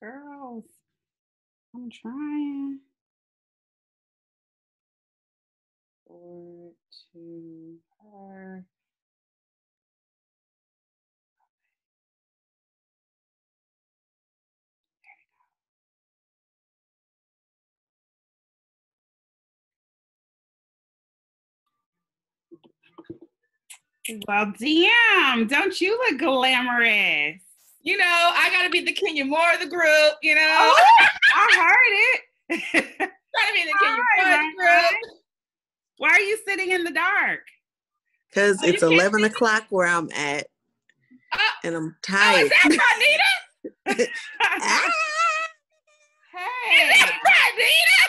Girls, I'm trying. 4 to her. Well, damn, don't you look glamorous? You know, I got to be the Kenya Moore of the group, you know? Oh, I heard it. Got to be the Kenya Moore of the group. Why are you sitting in the dark? Because it's 11 o'clock where I'm at, and I'm tired. Oh, is that Ranita? Hey. Is that Ranita?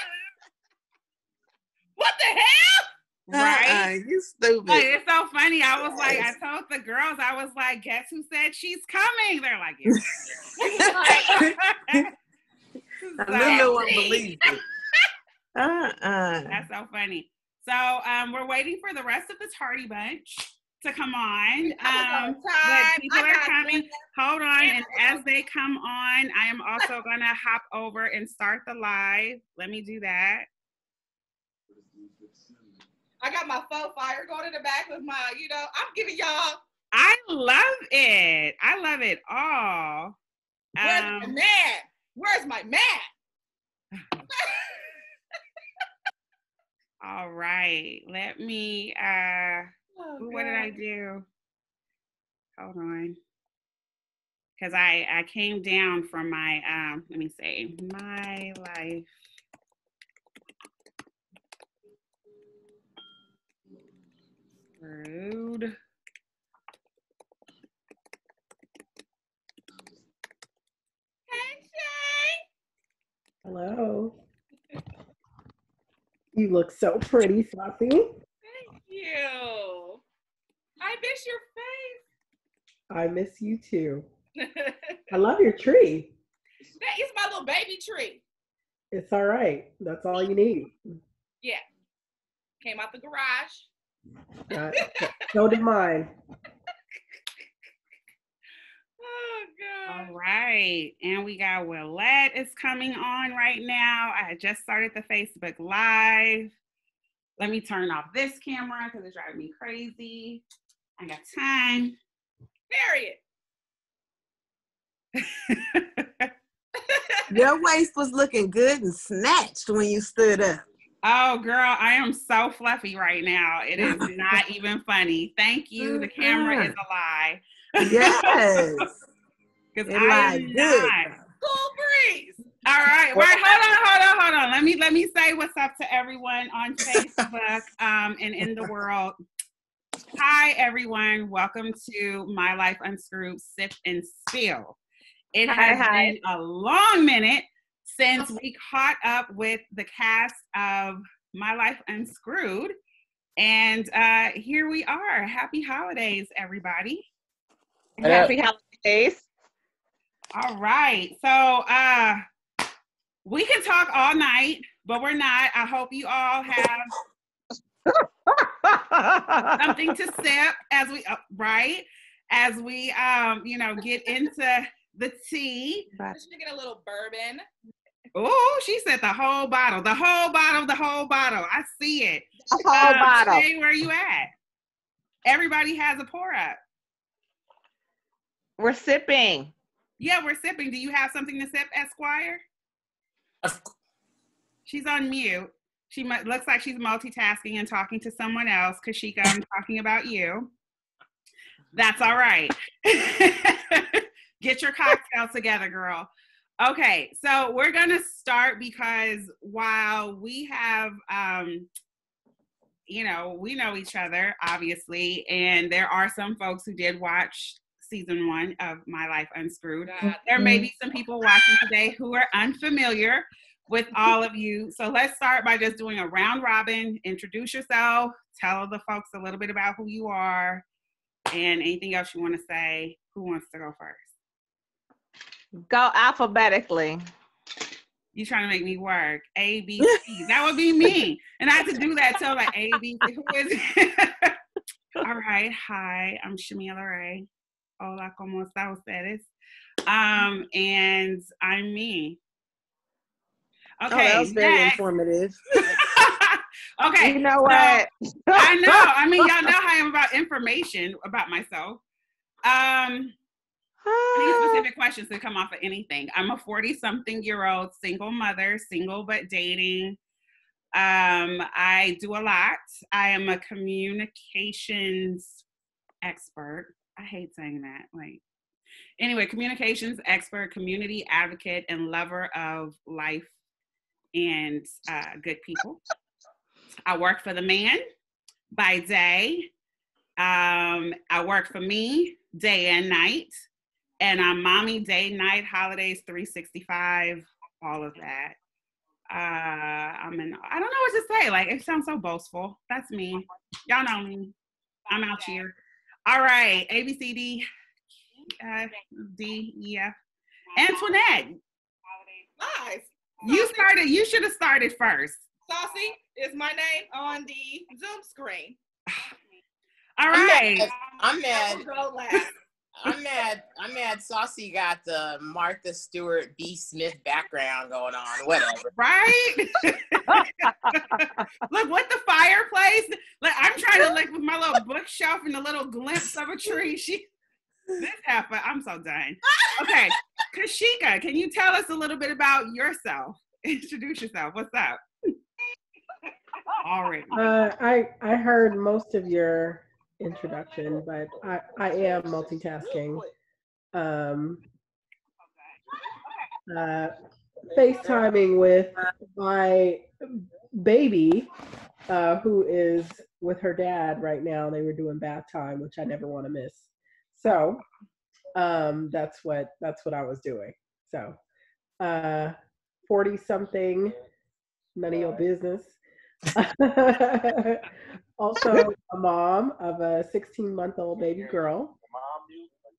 What the hell? Right, you stupid. Like, it's so funny. I was like, I told the girls, I was like, guess who said she's coming? They're like, yeah. I don't know, I believe it. That's so funny. So we're waiting for the rest of the tardy bunch to come on. People are coming. Hold on, and as they come on, I am also gonna hop over and start the live. Let me do that. I got my faux fire going in the back with my, you know, I'm giving y'all. I love it. I love it all. Where's my man? Where's my man? All right. Let me, what did I do? Hold on. Because I came down from my, let me say, My Life. Rude. Hey, Shay. Hello. You look so pretty, Saucy. Thank you. I miss your face. I miss you too. I love your tree. That is my little baby tree. It's all right. That's all you need. Yeah. Came out the garage. So did mine. Oh God. All right, and we got Willette is coming on right now. I just started the Facebook Live. Let me turn off this camera because it's driving me crazy. I got time. Period. Your waist was looking good and snatched when you stood up. Oh, girl, I am so fluffy right now. It is not even funny. Thank you. The camera is a lie. Yes. Because I am not. Cool breeze. All right. Well, hold on. Let me say what's up to everyone on Facebook and in the world. Hi, everyone. Welcome to My Life Unscrewed, Sip and Spill. It has been a long minute since we caught up with the cast of My Life Unscrewed. And here we are. Happy holidays, everybody. Happy holidays. All right. So we can talk all night, but we're not. I hope you all have something to sip as we, you know, get into the tea. Just get a little bourbon. Oh, she said the whole bottle, the whole bottle, the whole bottle. I see it. The whole bottle. Shay, where you at? Everybody has a pour up. We're sipping. Yeah, we're sipping. Do you have something to sip, Esquire? She's on mute. She looks like she's multitasking and talking to someone else. Kashika, I'm talking about you. That's all right. Get your cocktail together, girl. Okay, so we're gonna start because while we have, you know, we know each other, obviously, and there are some folks who did watch season 1 of My Life Unscrewed. There may be some people watching today who are unfamiliar with all of you. So let's start by just doing a round robin, introduce yourself, tell the folks a little bit about who you are, and anything else you wanna say. Who wants to go first? Go alphabetically. You trying to make me work. A, B, C. That would be me. And I have to do that till like A, B, C. Who is it? All right. Hi, I'm Chamia. Hola, como está ustedes? And I'm me. Okay, oh, that was very informative. Okay. You know what? I know. I mean, y'all know how I am about information about myself. I need specific questions to come off of anything. I'm a 40-something-year-old single mother, single but dating. I do a lot. I am a communications expert. I hate saying that. Like, anyway, communications expert, community advocate, and lover of life and good people. I work for the man by day. I work for me day and night. And I'm mommy day, night, holidays, 365, all of that. I don't know what to say. Like, it sounds so boastful. That's me. Y'all know me. I'm out here. All right. A, B, C, D, D, E, F. Antoinette. Nice. You should have started first. Saucy is my name on the Zoom screen. All right. I'm mad Saucy got the Martha Stewart B. Smith background going on. Whatever. Right? Look, what the fireplace? Like, I'm trying to look with my little bookshelf and the little glimpse of a tree. This happened. I'm so done. Okay. Kashika, can you tell us a little bit about yourself? Introduce yourself. What's up? Already. I heard most of your introduction, but I am multitasking. FaceTiming with my baby, who is with her dad right now. They were doing bath time, which I never want to miss. So that's what I was doing. So 40 something, none of your business. Also a mom of a 16-month-old baby girl.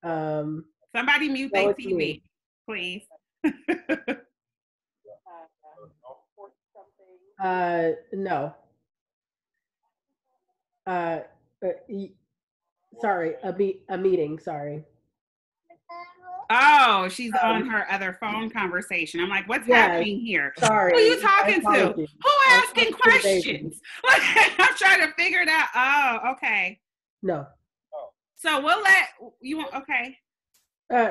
Somebody mute their TV, please. No. Sorry, a meeting. Sorry. Oh, she's on her other phone conversation. I'm like, what's happening here? Sorry. Who are you talking to? Who asking questions? I'm trying to figure it out. Oh, okay. No. So we'll let you want, okay.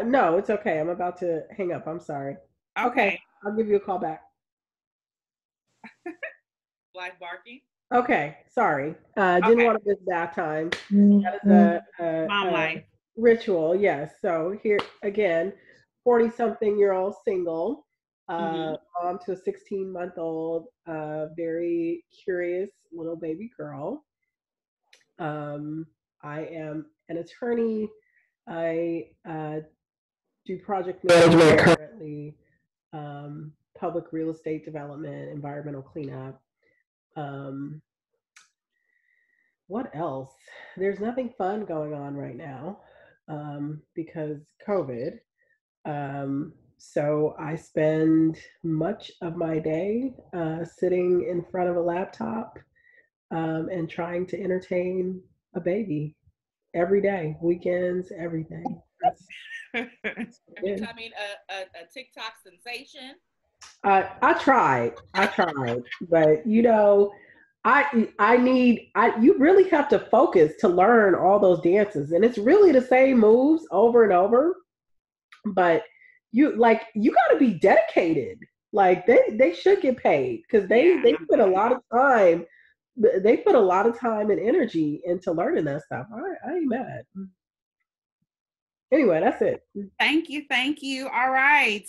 No, it's okay. I'm about to hang up. I'm sorry. Okay. I'll give you a call back. Black barking. Okay. Sorry. Didn't want to miss that time. That is a mom life. Ritual, yes. So here again, 40-something-year-old single, mom to a 16-month-old, very curious little baby girl. I am an attorney. I do project management currently, public real estate development, environmental cleanup. What else? There's nothing fun going on right now. Because COVID. So I spend much of my day sitting in front of a laptop and trying to entertain a baby every day, weekends, everything. That's becoming a TikTok sensation. I tried, but you know, you really have to focus to learn all those dances, and it's really the same moves over and over, but you got to be dedicated. Like they should get paid because they put a lot of time, and energy into learning that stuff. I ain't mad. Anyway, that's it. Thank you. All right.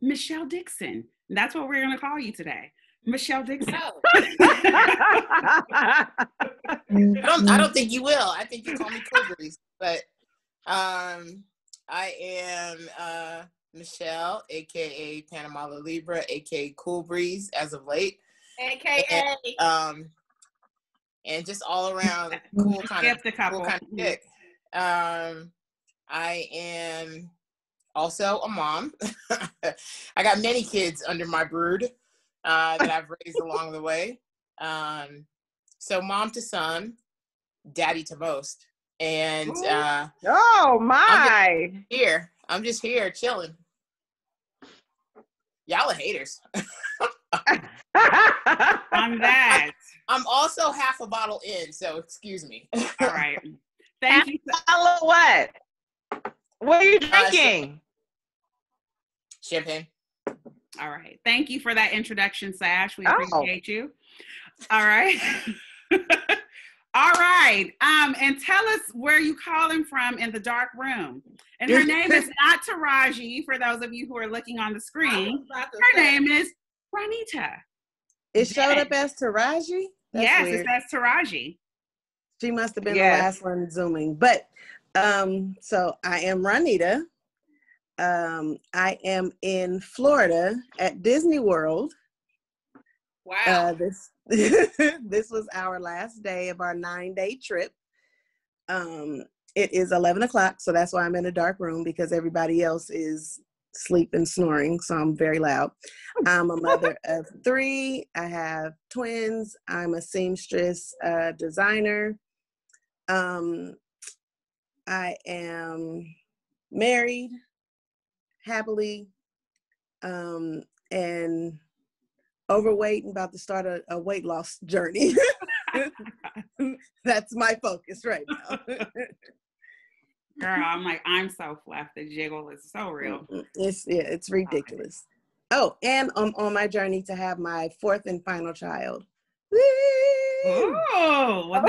Michelle Dixon, that's what we're going to call you today. Michelle Dixon. I don't think you will. I think you call me Cool Breeze. But I am Michelle, aka Panama La Libra, aka Cool Breeze as of late. AKA and just all around cool kind of chick. I am also a mom. I got many kids under my brood. That I've raised along the way. So mom to son, daddy to most. And oh my! Here. I'm just here chilling. Y'all are haters. On that. I'm also half a bottle in, so excuse me. All right. Thank you. Follow what? What are you drinking? Champagne. All right. Thank you for that introduction, Sash. We appreciate you. All right. All right. And tell us where you calling from in the dark room. And her name is not Taraji, for those of you who are looking on the screen. Her name is Ranita. It showed up as Taraji? That's weird. It says Taraji. She must have been the last one Zooming. But so I am Ranita. I am in Florida at Disney World. Wow. This was our last day of our 9-day trip. It is 11 o'clock, so that's why I'm in a dark room, because everybody else is asleep and snoring, so I'm very loud. I'm a mother of 3. I have twins. I'm a seamstress designer. I am married happily, and overweight and about to start a weight loss journey. That's my focus right now. Girl, I'm like, I'm so fluffed. The jiggle is so real. It's ridiculous. Oh, and I'm on my journey to have my 4th and final child. Woo! Oh, well,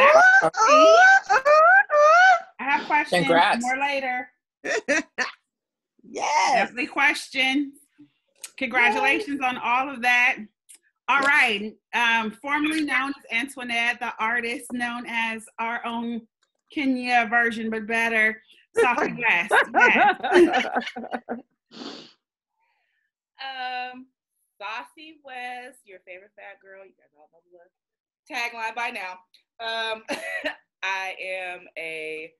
I have questions. Congrats. More later. Yes. Definitely questions. Congratulations on all of that. All right. Formerly known as Antoinette, the artist known as our own Kenya version, but better. Saucy West. Saucy West, your favorite fat girl. You guys all know the tagline by now. I am a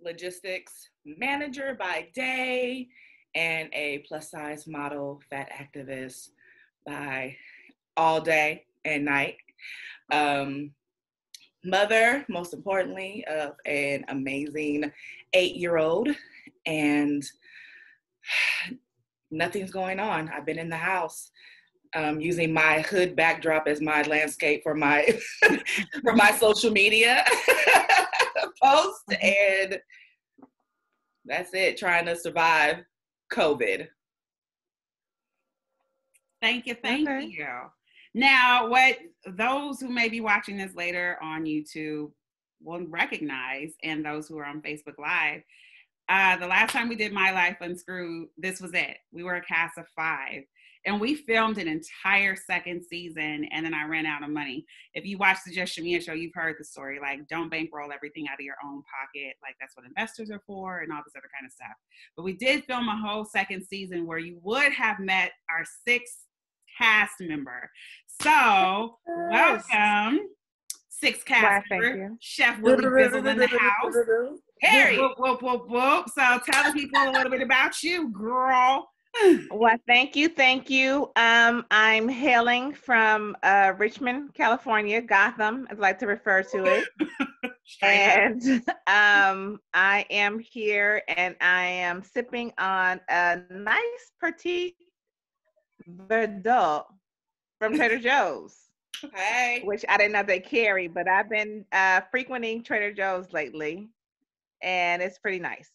logistics manager by day, and a plus size model, fat activist by all day and night. Mother, most importantly, of an amazing 8-year-old, and nothing's going on. I've been in the house using my hood backdrop as my landscape for my, for my social media post, and that's it, trying to survive COVID. Thank you. Now, what those who may be watching this later on YouTube will recognize, and those who are on Facebook Live, the last time we did My Life Unscrewed, this was it. We were a cast of 5, and we filmed an entire 2nd season, and then I ran out of money. If you watch the Just Chamia show, you've heard the story. Like, don't bankroll everything out of your own pocket. Like, that's what investors are for and all this other kind of stuff. But we did film a whole 2nd season where you would have met our 6th cast member. So, welcome, 6th cast member, Chef Willie Bizzle in the house. Harry. Whoop, whoop, whoop, whoop. So tell the people a little bit about you, girl. Well, thank you. I'm hailing from Richmond, California, Gotham, I'd like to refer to it. And I am here, and I am sipping on a nice petite verdot from Trader Joe's. Hey. Which I didn't know they carry, but I've been frequenting Trader Joe's lately, and it's pretty nice.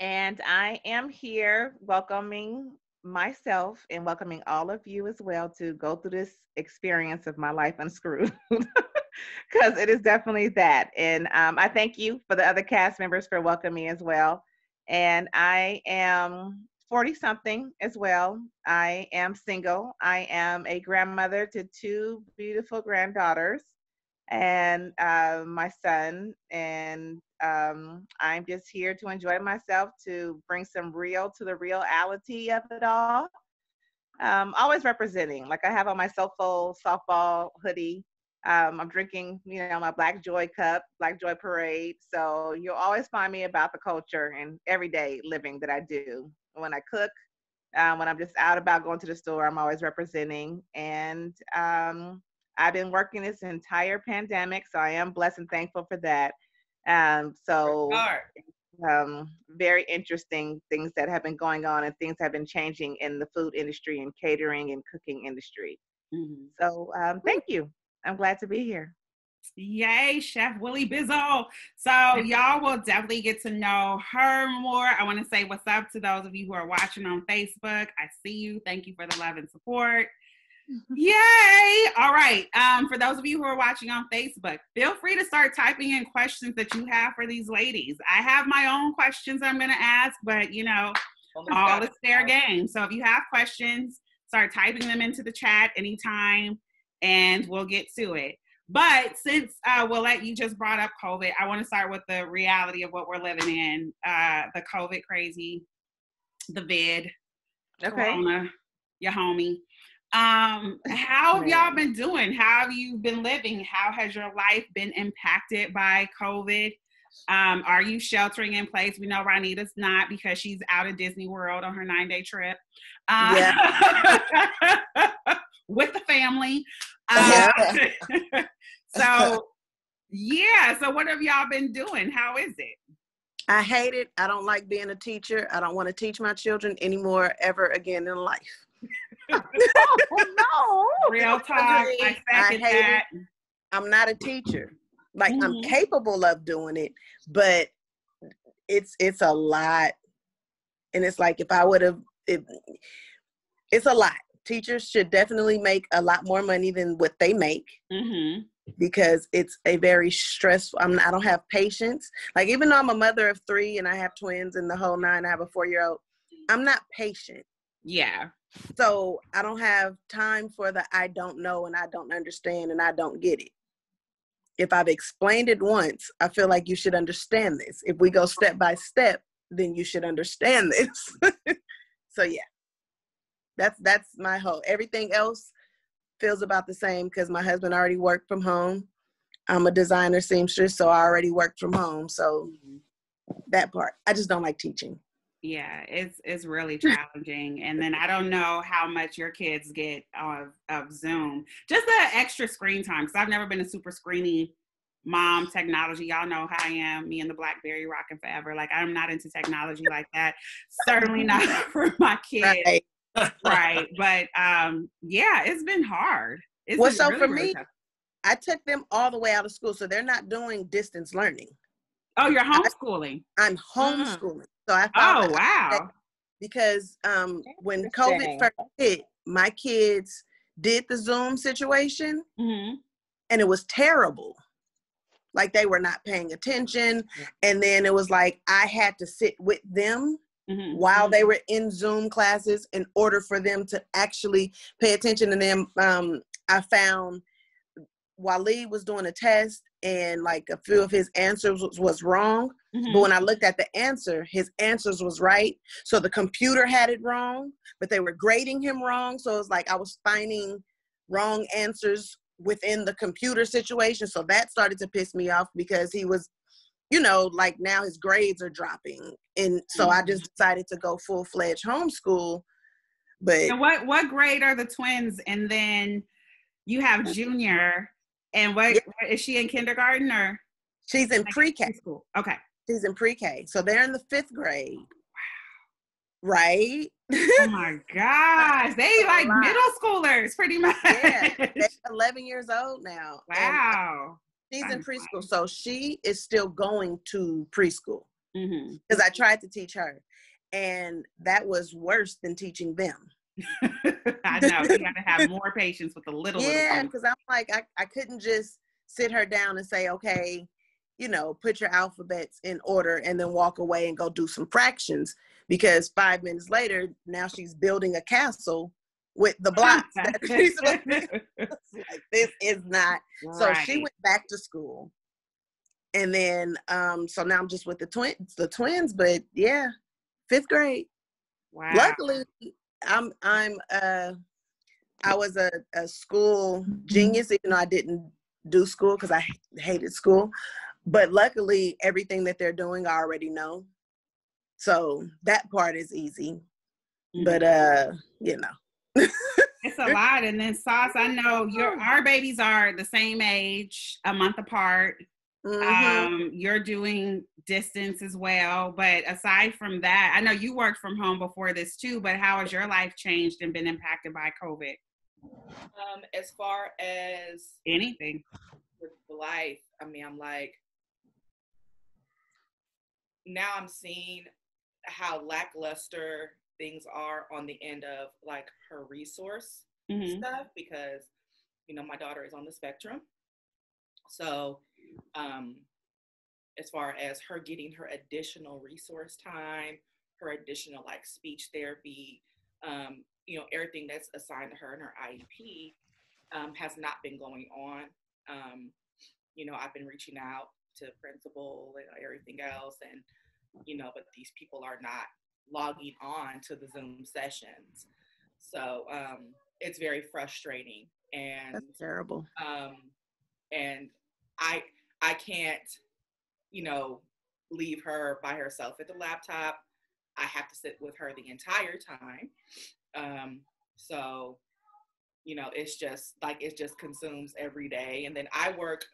And I am here welcoming myself and welcoming all of you as well to go through this experience of My Life Unscrewed, because it is definitely that. And I thank you for the other cast members for welcoming me as well. And I am 40-something as well. I am single. I am a grandmother to 2 beautiful granddaughters and my son, and I'm just here to enjoy myself, to bring some real to the reality of it all. Always representing, like I have on my softball hoodie. I'm drinking, my Black Joy cup, Black Joy Parade. So you'll always find me about the culture and everyday living that I do. When I cook, when I'm just out about going to the store, I'm always representing. And I've been working this entire pandemic, so I am blessed and thankful for that. So very interesting things that have been going on, and things have been changing in the food industry and catering and cooking industry. Mm-hmm. So thank you. I'm glad to be here. Yay, Chef Willie Bizzle. So y'all will definitely get to know her more. I want to say what's up to those of you who are watching on Facebook. I see you. Thank you for the love and support. Yay. All right. For those of you who are watching on Facebook, feel free to start typing in questions that you have for these ladies. I have my own questions I'm going to ask, but you know, all is fair game. So if you have questions, start typing them into the chat anytime and we'll get to it. But since Willette, you just brought up COVID, I want to start with the reality of what we're living in, the COVID crazy, the vid, okay, Corona, your homie. How have y'all been doing? How have you been living? How has your life been impacted by COVID? Are you sheltering in place? We know Ranita's not because she's out of Disney World on her 9-day trip. Yeah. With the family. So yeah, so what have y'all been doing? How is it? I hate it. I don't like being a teacher. I don't want to teach my children anymore ever again in life. Oh, no. Real talk. I hate it. I'm not a teacher. Like, mm-hmm. I'm capable of doing it, but it's a lot. And it's like, if I would have, it's a lot. Teachers should definitely make a lot more money than what they make, mm-hmm. because it's a very stressful, I don't have patience. Like, even though I'm a mother of 3 and I have twins and the whole 9, I have a 4-year-old, I'm not patient. Yeah. So I don't have time for the I don't know and I don't understand and I don't get it. If I've explained it once, I feel like you should understand this. If we go step by step, then you should understand this. So yeah. That's my whole, everything else feels about the same because my husband already worked from home. I'm a designer seamstress, so I already worked from home. So that part, I just don't like teaching. Yeah, it's really challenging. And then I don't know how much your kids get of Zoom. Just the extra screen time, because I've never been a super screeny mom. Technology, y'all know how I am, me and the BlackBerry rocking forever. Like, I'm not into technology like that. Certainly not for my kids. Right. Right, but yeah, it's been hard. So for me, I took them all the way out of school, so they're not doing distance learning. Oh, you're homeschooling. I'm homeschooling. So I found out because when COVID first hit, my kids did the Zoom situation, mm-hmm. and it was terrible. Like, they were not paying attention, and then it was like I had to sit with them. Mm-hmm. While they were in Zoom classes in order for them to actually pay attention to them. I found Waleed was doing a test and like a few of his answers was wrong. Mm-hmm. But when I looked at the answer, his answers was right. So the computer had it wrong, but they were grading him wrong. So it was like I was finding wrong answers within the computer situation. So that started to piss me off because he was, you know, like now his grades are dropping. And so I just decided to go full-fledged homeschool. But so what grade are the twins? And then you have Junior. And what is she in kindergarten or? She's in pre-K. School. Okay. She's in pre-K. So they're in the 5th grade. Wow. Right? Oh my gosh. They like middle schoolers pretty much. Yeah. They're 11 years old now. Wow. She's in preschool, so she is still going to preschool because I tried to teach her, and that was worse than teaching them. I know, you gotta have more patience with the little. Yeah, because I'm like, I couldn't just sit her down and say, okay, you know, put your alphabets in order and then walk away and go do some fractions, because 5 minutes later, now she's building a castle with the blocks. Like, this is not right. So she went back to school, and then so now I'm just with the twins. But yeah, 5th grade. Wow. Luckily I was a school genius, even though I didn't do school because I hated school. But luckily everything that they're doing I already know, so that part is easy. But you know, it's a lot. And then Sauce, I know our babies are the same age, a month apart. Mm-hmm. You're doing distance as well. But aside from that, I know you worked from home before this too, but how has your life changed and been impacted by COVID? As far as anything with life, I mean, I'm like, now I'm seeing how lackluster things are on the end of like her resource mm-hmm. stuff, because, you know, my daughter is on the spectrum. So as far as her getting her additional resource time, her additional like speech therapy, you know, everything that's assigned to her in her IEP has not been going on. You know, I've been reaching out to principal and everything else, and, you know, but these people are not logging on to the Zoom sessions. So it's very frustrating. And that's terrible. And I can't, you know, leave her by herself at the laptop. I have to sit with her the entire time. So, you know, it's just like, it just consumes every day. And then I work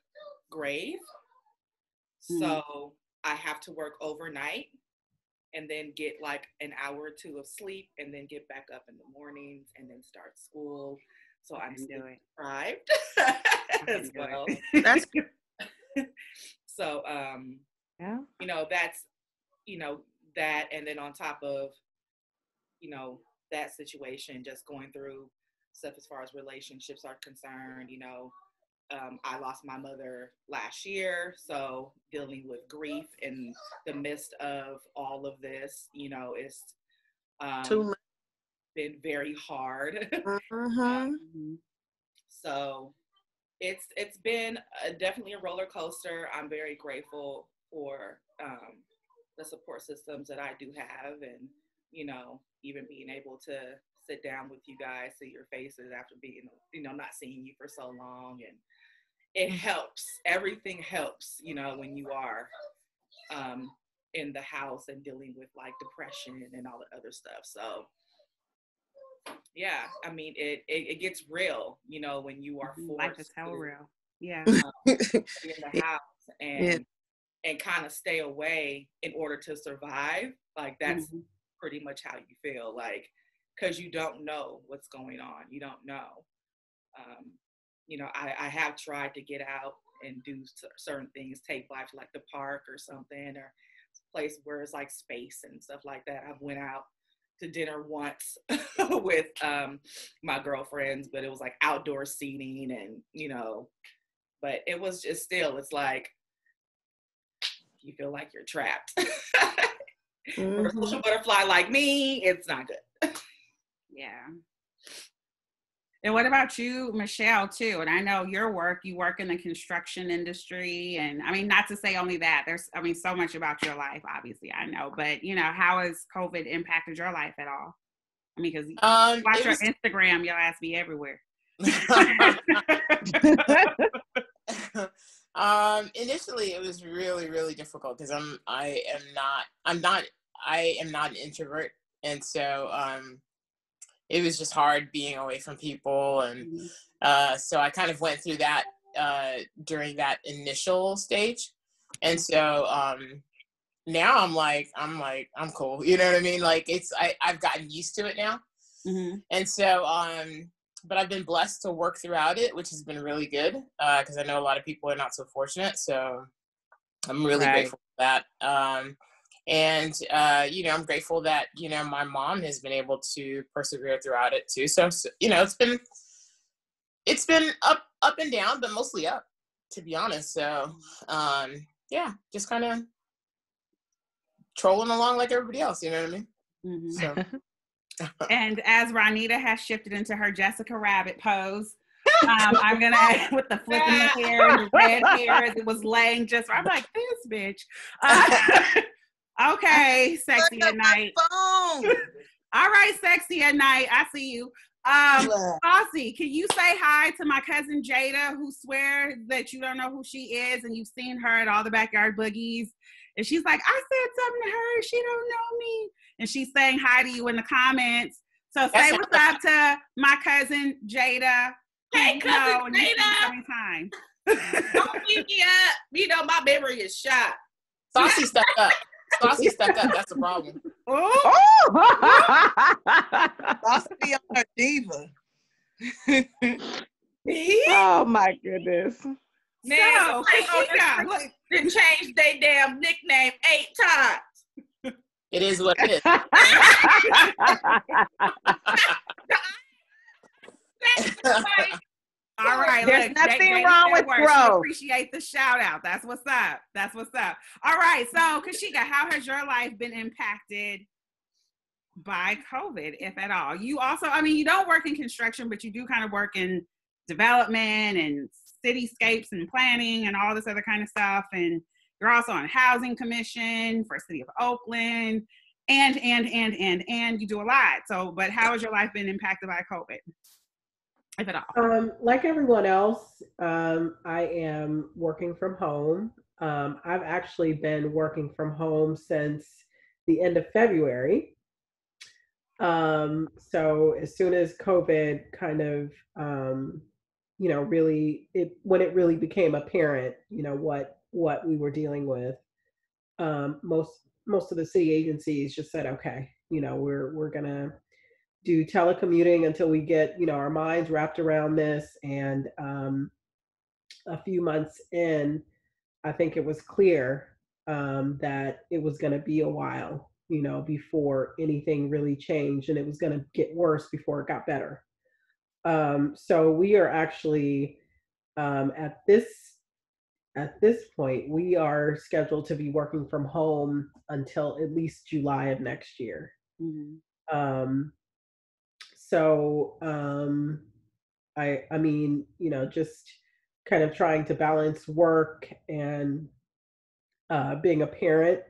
grave. Mm-hmm. So I have to work overnight and then get like an hour or two of sleep and then get back up in the mornings and then start school. So I'm still deprived as well. That's good. So, yeah. You know, that's, you know, that, and then on top of, you know, that situation, just going through stuff as far as relationships are concerned, you know, I lost my mother last year, so dealing with grief in the midst of all of this, you know, it's been very hard. Uh-huh. So it's been definitely a roller coaster. I'm very grateful for the support systems that I do have, and, you know, even being able to sit down with you guys, see your faces after being, you know, not seeing you for so long, and it helps. Everything helps, you know, when you are in the house and dealing with like depression and all the other stuff. So yeah, I mean, it gets real, you know, when you are forced. Life is hell real. Yeah. In the house and kind of stay away in order to survive. Like that's mm-hmm. pretty much how you feel, like, because you don't know what's going on. You don't know. You know, I have tried to get out and do certain things, take life to like the park or something, or a place where it's like space and stuff like that. I've went out to dinner once with my girlfriends, but it was like outdoor seating and, you know, but it was just still, it's like, you feel like you're trapped. Mm-hmm. For a social butterfly like me, it's not good. Yeah. And what about you, Michelle, too? And I know your work, you work in the construction industry, and I mean, not to say only that, there's, I mean, so much about your life, obviously, I know, but, you know, how has COVID impacted your life at all? I mean, because watch your Instagram, your ass be everywhere. Initially it was really, really difficult because I am not an introvert. And so, it was just hard being away from people. And, so I kind of went through that, during that initial stage. And so, now I'm like, I'm cool. You know what I mean? Like it's, I've gotten used to it now. Mm-hmm. And so, but I've been blessed to work throughout it, which has been really good, because I know a lot of people are not so fortunate. So I'm really grateful for that. And, you know, I'm grateful that, you know, my mom has been able to persevere throughout it too. So you know, it's been up and down, but mostly up, to be honest. So, yeah, just kind of trolling along like everybody else, you know what I mean? Mm-hmm. So. And as Ranita has shifted into her Jessica Rabbit pose, I'm going to, with the flipping hair and the red hair, as it was laying just, I'm like, this bitch. Okay, sexy at night. All right, sexy at night. I see you. Saucy, can you say hi to my cousin Jada, who swears that you don't know who she is, and you've seen her at all the backyard boogies? And she's like, I said something to her. She don't know me. And she's saying hi to you in the comments. So say what's up to my cousin Jada. Hey, cousin Jada. Every time. Don't beat me up. You know, my memory is shot. Saucy stuck up. Saucy stuck up. That's the problem. Oh! Saucy on her diva. Oh, my goodness. Now, Kashika didn't change their damn nickname 8 times. It is what it is. All right. There's nothing wrong with growth. Appreciate the shout out. That's what's up. That's what's up. All right. So, Kashika, how has your life been impacted by COVID, if at all? You also, I mean, you don't work in construction, but you do kind of work in development and cityscapes and planning and all this other kind of stuff. And you're also on housing commission for city of Oakland and you do a lot. So, but how has your life been impacted by COVID, if at all? Like everyone else, I am working from home. I've actually been working from home since the end of February. So as soon as COVID kind of, you know, really, when it really became apparent, you know, what we were dealing with, most of the city agencies just said, okay, you know, we're gonna do telecommuting until we get, you know, our minds wrapped around this. And a few months in, I think it was clear that it was gonna be a while, you know, before anything really changed, and it was gonna get worse before it got better. So we are actually at this point, we are scheduled to be working from home until at least July of next year. Mm-hmm. I mean, you know, just kind of trying to balance work and being a parent.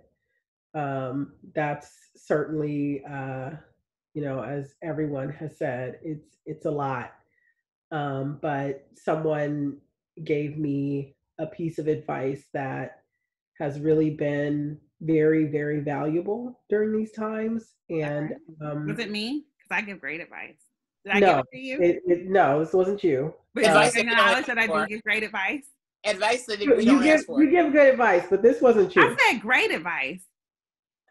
That's certainly, you know, as everyone has said, it's a lot. But someone gave me a piece of advice that has really been very, very valuable during these times. And was it me? Because I give great advice. Did I give it to you? No, this wasn't you. But advice acknowledge that I do give great advice. Advice that you give. You give good advice, but this wasn't you. I said great advice.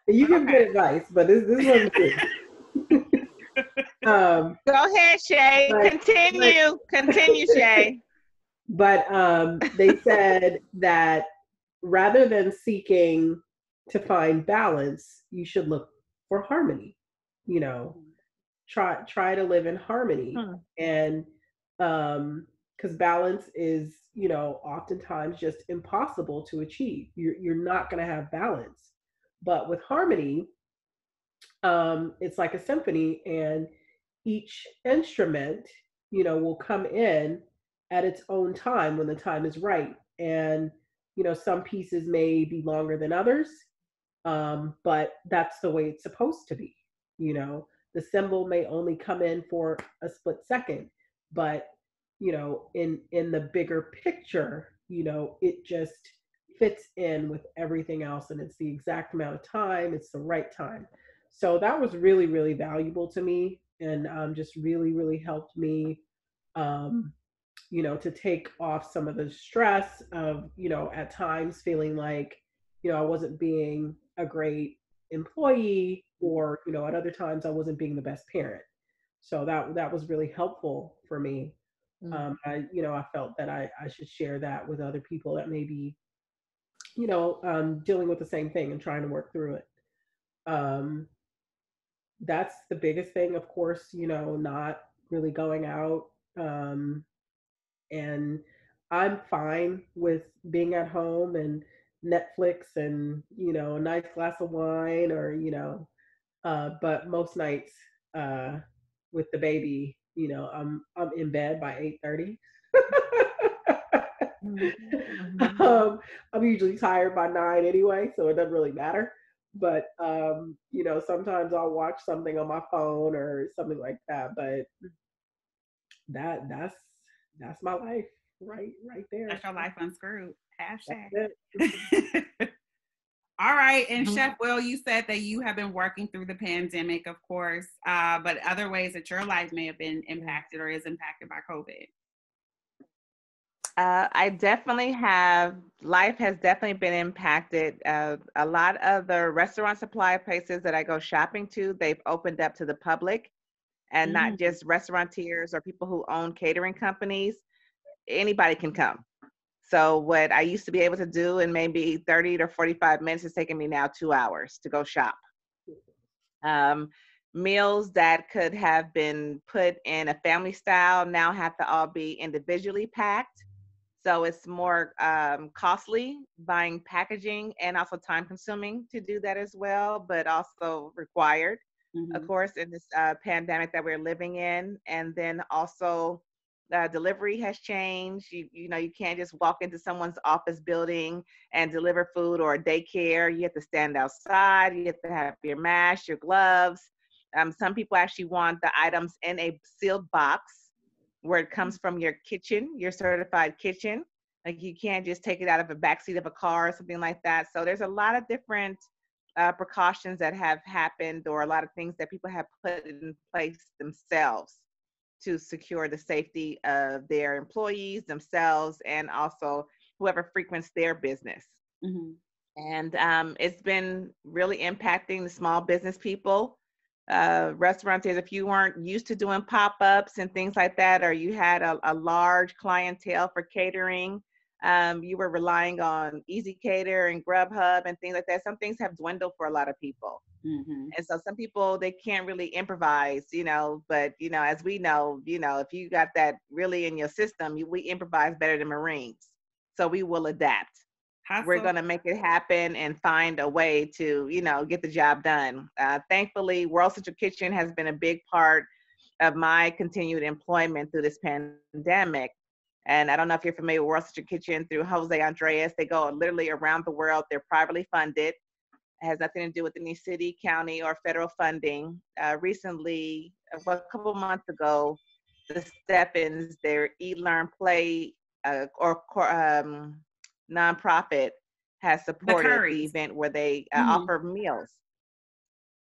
You give good advice, but this wasn't you. Go ahead, Shay. Continue, Shay. But they said that rather than seeking to find balance, you should look for harmony, you know, try to live in harmony. Huh. And because balance is, you know, oftentimes just impossible to achieve. You're not going to have balance. But with harmony, it's like a symphony, and each instrument, you know, will come in at its own time when the time is right. And, you know, some pieces may be longer than others, but that's the way it's supposed to be. You know, the cymbal may only come in for a split second, but, you know, in the bigger picture, you know, it just fits in with everything else, and it's the exact amount of time, it's the right time. So that was really, really valuable to me, and just really, really helped me, you know, to take off some of the stress of, you know, at times feeling like, you know, I wasn't being a great employee, or, you know, at other times I wasn't being the best parent. So that was really helpful for me. Mm-hmm. I felt that I should share that with other people that may be, you know, dealing with the same thing and trying to work through it. That's the biggest thing, of course, you know, not really going out, and I'm fine with being at home and Netflix and, you know, a nice glass of wine, or, you know, but most nights with the baby, you know, I'm in bed by 8:30. Mm-hmm. I'm usually tired by 9 anyway, so it doesn't really matter. But, you know, sometimes I'll watch something on my phone or something like that, but that's my life right there. That's your life unscrewed. #. All right. And mm-hmm. Chef Will, you said that you have been working through the pandemic, of course, but other ways that your life may have been impacted or is impacted by COVID. I definitely have. Life has definitely been impacted. A lot of the restaurant supply places that I go shopping to, they've opened up to the public, and not just restaurateurs or people who own catering companies. Anybody can come. So what I used to be able to do in maybe 30 to 45 minutes is taking me now 2 hours to go shop. Meals that could have been put in a family style now have to all be individually packed. So it's more costly buying packaging and also time consuming to do that as well, but also required, of course, in this pandemic that we're living in. And then also delivery has changed. You know, you can't just walk into someone's office building and deliver food or a daycare. You have to stand outside. You have to have your mask, your gloves. Some people actually want the items in a sealed box where it comes from your kitchen, your certified kitchen. Like, you can't just take it out of a backseat of a car or something like that. So there's a lot of different precautions that have happened, or a lot of things that people have put in place themselves to secure the safety of their employees, themselves, and also whoever frequents their business. And it's been really impacting the small business people, restaurateurs. If you weren't used to doing pop-ups and things like that, or you had a large clientele for catering, you were relying on Easy Cater and Grubhub and things like that. Some things have dwindled for a lot of people. And so some people, they can't really improvise, you know, but, you know, as we know, you know, if you got that really in your system, we improvise better than Marines. So we will adapt. We're going to make it happen and find a way to, you know, get the job done. Thankfully, World Central Kitchen has been a big part of my continued employment through this pandemic. And I don't know if you're familiar with World Central Kitchen through José Andrés. They go literally around the world. They're privately funded. It has nothing to do with any city, county, or federal funding. Recently, a couple months ago, the Steffins, their Eat, Learn, Play, nonprofit, has supported the event where they offer meals.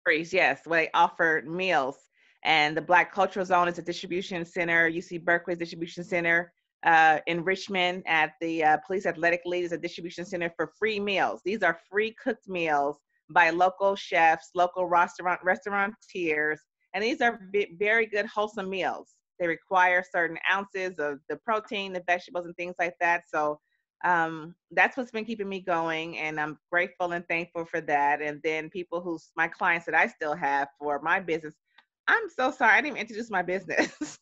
Where they offered meals. And the Black Cultural Zone is a distribution center, UC Berkeley's distribution center. In Richmond at the Police Athletic League is a distribution center for free meals. These are free cooked meals by local chefs, local restaurateurs, and these are very good, wholesome meals. They require certain ounces of the protein, the vegetables, and things like that. So that's what's been keeping me going, and I'm grateful and thankful for that. And then people my clients that I still have for my business. I'm so sorry, I didn't even introduce my business.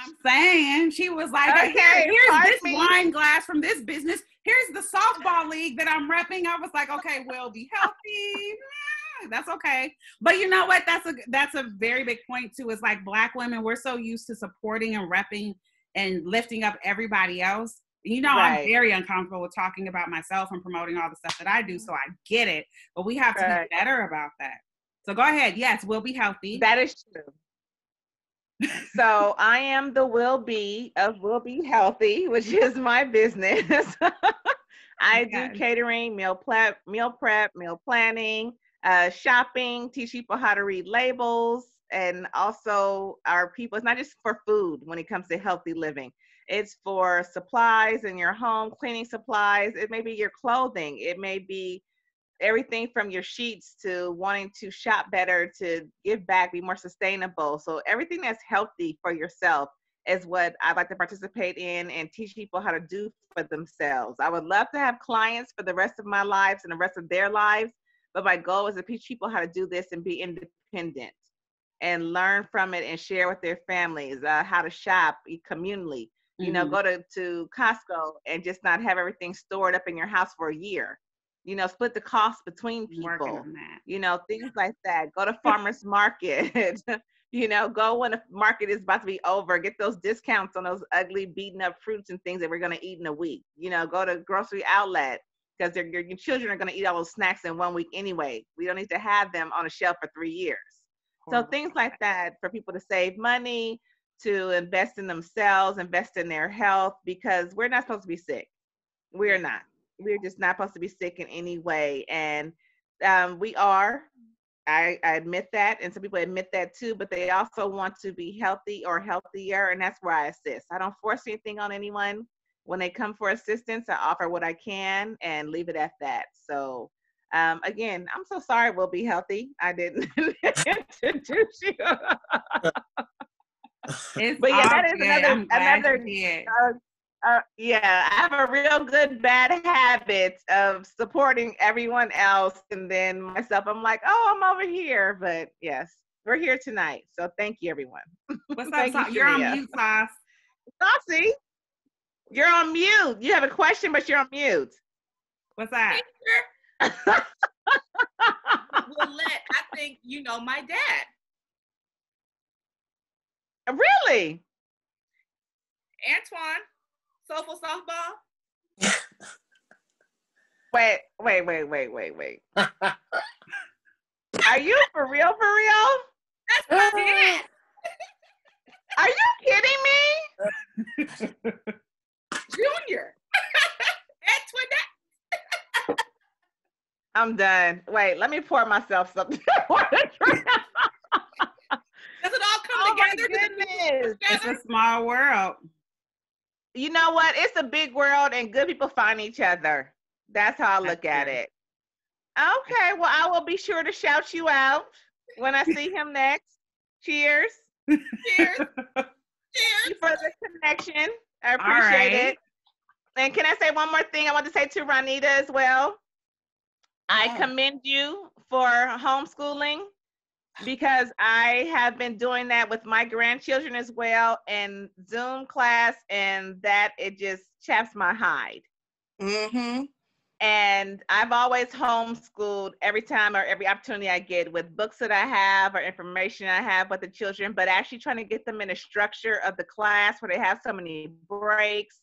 I'm saying, she was like, okay, here's this wine glass from this business. Here's the softball league that I'm repping. I was like, okay, well, be healthy. That's okay. But you know what? That's a very big point too. It's like, Black women, we're so used to supporting and repping and lifting up everybody else. You know, right. I'm very uncomfortable with talking about myself and promoting all the stuff that I do. So I get it, but we have to be better about that. So go ahead. Yes. We'll be healthy. That is true. So I am the Will Be Healthy, which is my business. I do catering, meal prep, meal planning, shopping, teach people how to read labels, and also our people. It's not just for food when it comes to healthy living. It's for supplies in your home, cleaning supplies. It may be your clothing. It may be everything from your sheets to wanting to shop better, to give back, be more sustainable. So everything that's healthy for yourself is what I like to participate in and teach people how to do for themselves. I would love to have clients for the rest of my lives and the rest of their lives, but my goal is to teach people how to do this and be independent and learn from it and share with their families, how to shop communally, you know, go to Costco and just not have everything stored up in your house for a year. You know, split the cost between people, you know, things like that. Go to farmer's market, you know, go when the market is about to be over, get those discounts on those ugly beaten up fruits and things that we're going to eat in a week. You know, go to grocery outlet because your children are going to eat all those snacks in 1 week anyway. We don't need to have them on a shelf for 3 years. So things like that for people to save money, to invest in themselves, invest in their health, because we're not supposed to be sick. We're not. We're just not supposed to be sick in any way. And we are. I admit that, and some people admit that too, but they also want to be healthy or healthier, and that's where I assist. I don't force anything on anyone. When they come for assistance, I offer what I can and leave it at that. So again, I'm so sorry, We'll Be Healthy. I didn't introduce you. But yeah, that is another, I have a real good bad habit of supporting everyone else and then myself. I'm like, oh, I'm over here. But yes, we're here tonight. So thank you, everyone. What's up, Saucy? You're on mute, Saucy. Saucy, you're on mute. You have a question, but you're on mute. What's that? Willette, I think you know my dad. Really? Antoine. Soulful Softball? wait. Are you for real, for real? That's my dad. Are you kidding me? Junior. Antoinette. I'm done. Wait, let me pour myself something. Does it all come together? Goodness. It's a small world. You know what? It's a big world and good people find each other. That's how I look at it. Okay. Well, I will be sure to shout you out when I see him next. Cheers. Cheers. Cheers. Thank you for the connection. I appreciate it. And can I say one more thing I want to say to Ranita as well? I commend you for homeschooling, because I have been doing that with my grandchildren as well, and Zoom class, and that it just chaps my hide. Mm-hmm. And I've always homeschooled every time or every opportunity I get with books that I have or information I have with the children, but actually trying to get them in a structure of the class where they have so many breaks,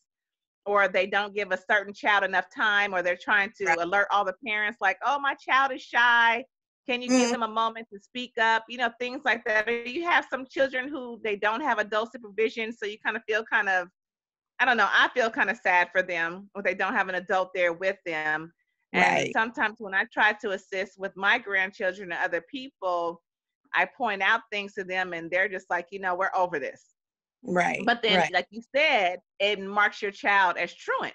or they don't give a certain child enough time, or they're trying to alert all the parents like, oh, my child is shy. Can you give them a moment to speak up? You know, things like that. You have some children who they don't have adult supervision, so you kind of feel kind of, I don't know, I feel kind of sad for them when they don't have an adult there with them. Right. And sometimes when I try to assist with my grandchildren and other people, I point out things to them and they're just like, you know, we're over this. Right. But then, like you said, it marks your child as truant,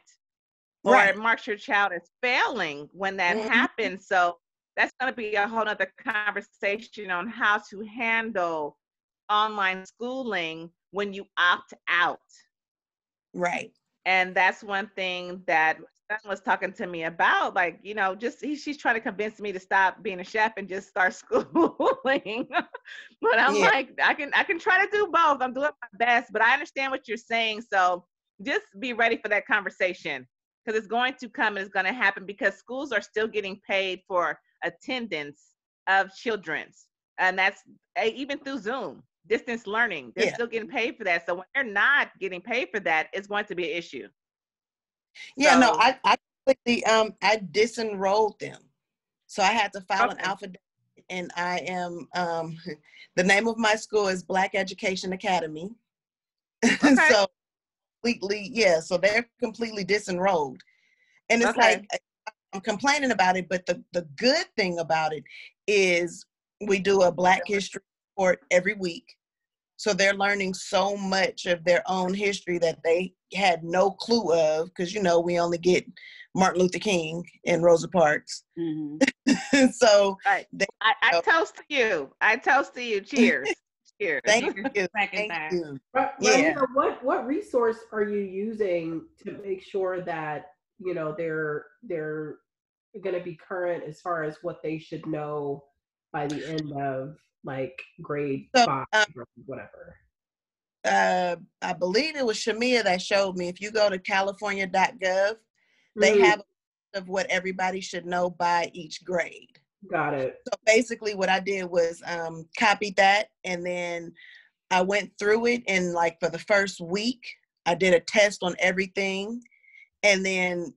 or it marks your child as failing when that happens. So that's going to be a whole other conversation on how to handle online schooling when you opt out. Right. And that's one thing that my son was talking to me about, like, you know, just she's trying to convince me to stop being a chef and just start schooling. But I'm like, I can try to do both. I'm doing my best, but I understand what you're saying. So just be ready for that conversation, because it's going to come and it's going to happen, because schools are still getting paid for attendance of children's, and that's even through Zoom distance learning. They're still getting paid for that. So when they're not getting paid for that, it's going to be an issue. Yeah, so, no, I completely I disenrolled them, so I had to file an affidavit, and I am the name of my school is Black Education Academy. So completely, so they're completely disenrolled, and it's like I'm complaining about it, but the good thing about it is we do a Black history report every week. So they're learning so much of their own history that they had no clue of, because, you know, we only get Martin Luther King and Rosa Parks. Mm-hmm. So I toast to you. I toast to you. Cheers. Cheers. Thank you. Thank you. Ranita, what resource are you using to make sure that, you know, they're going to be current as far as what they should know by the end of like grade 5 or whatever? I believe it was Chamia that showed me. If you go to california.gov, they have a list of what everybody should know by each grade. Got it. So basically what I did was copied that, and then I went through it, and like for the first week, I did a test on everything. And then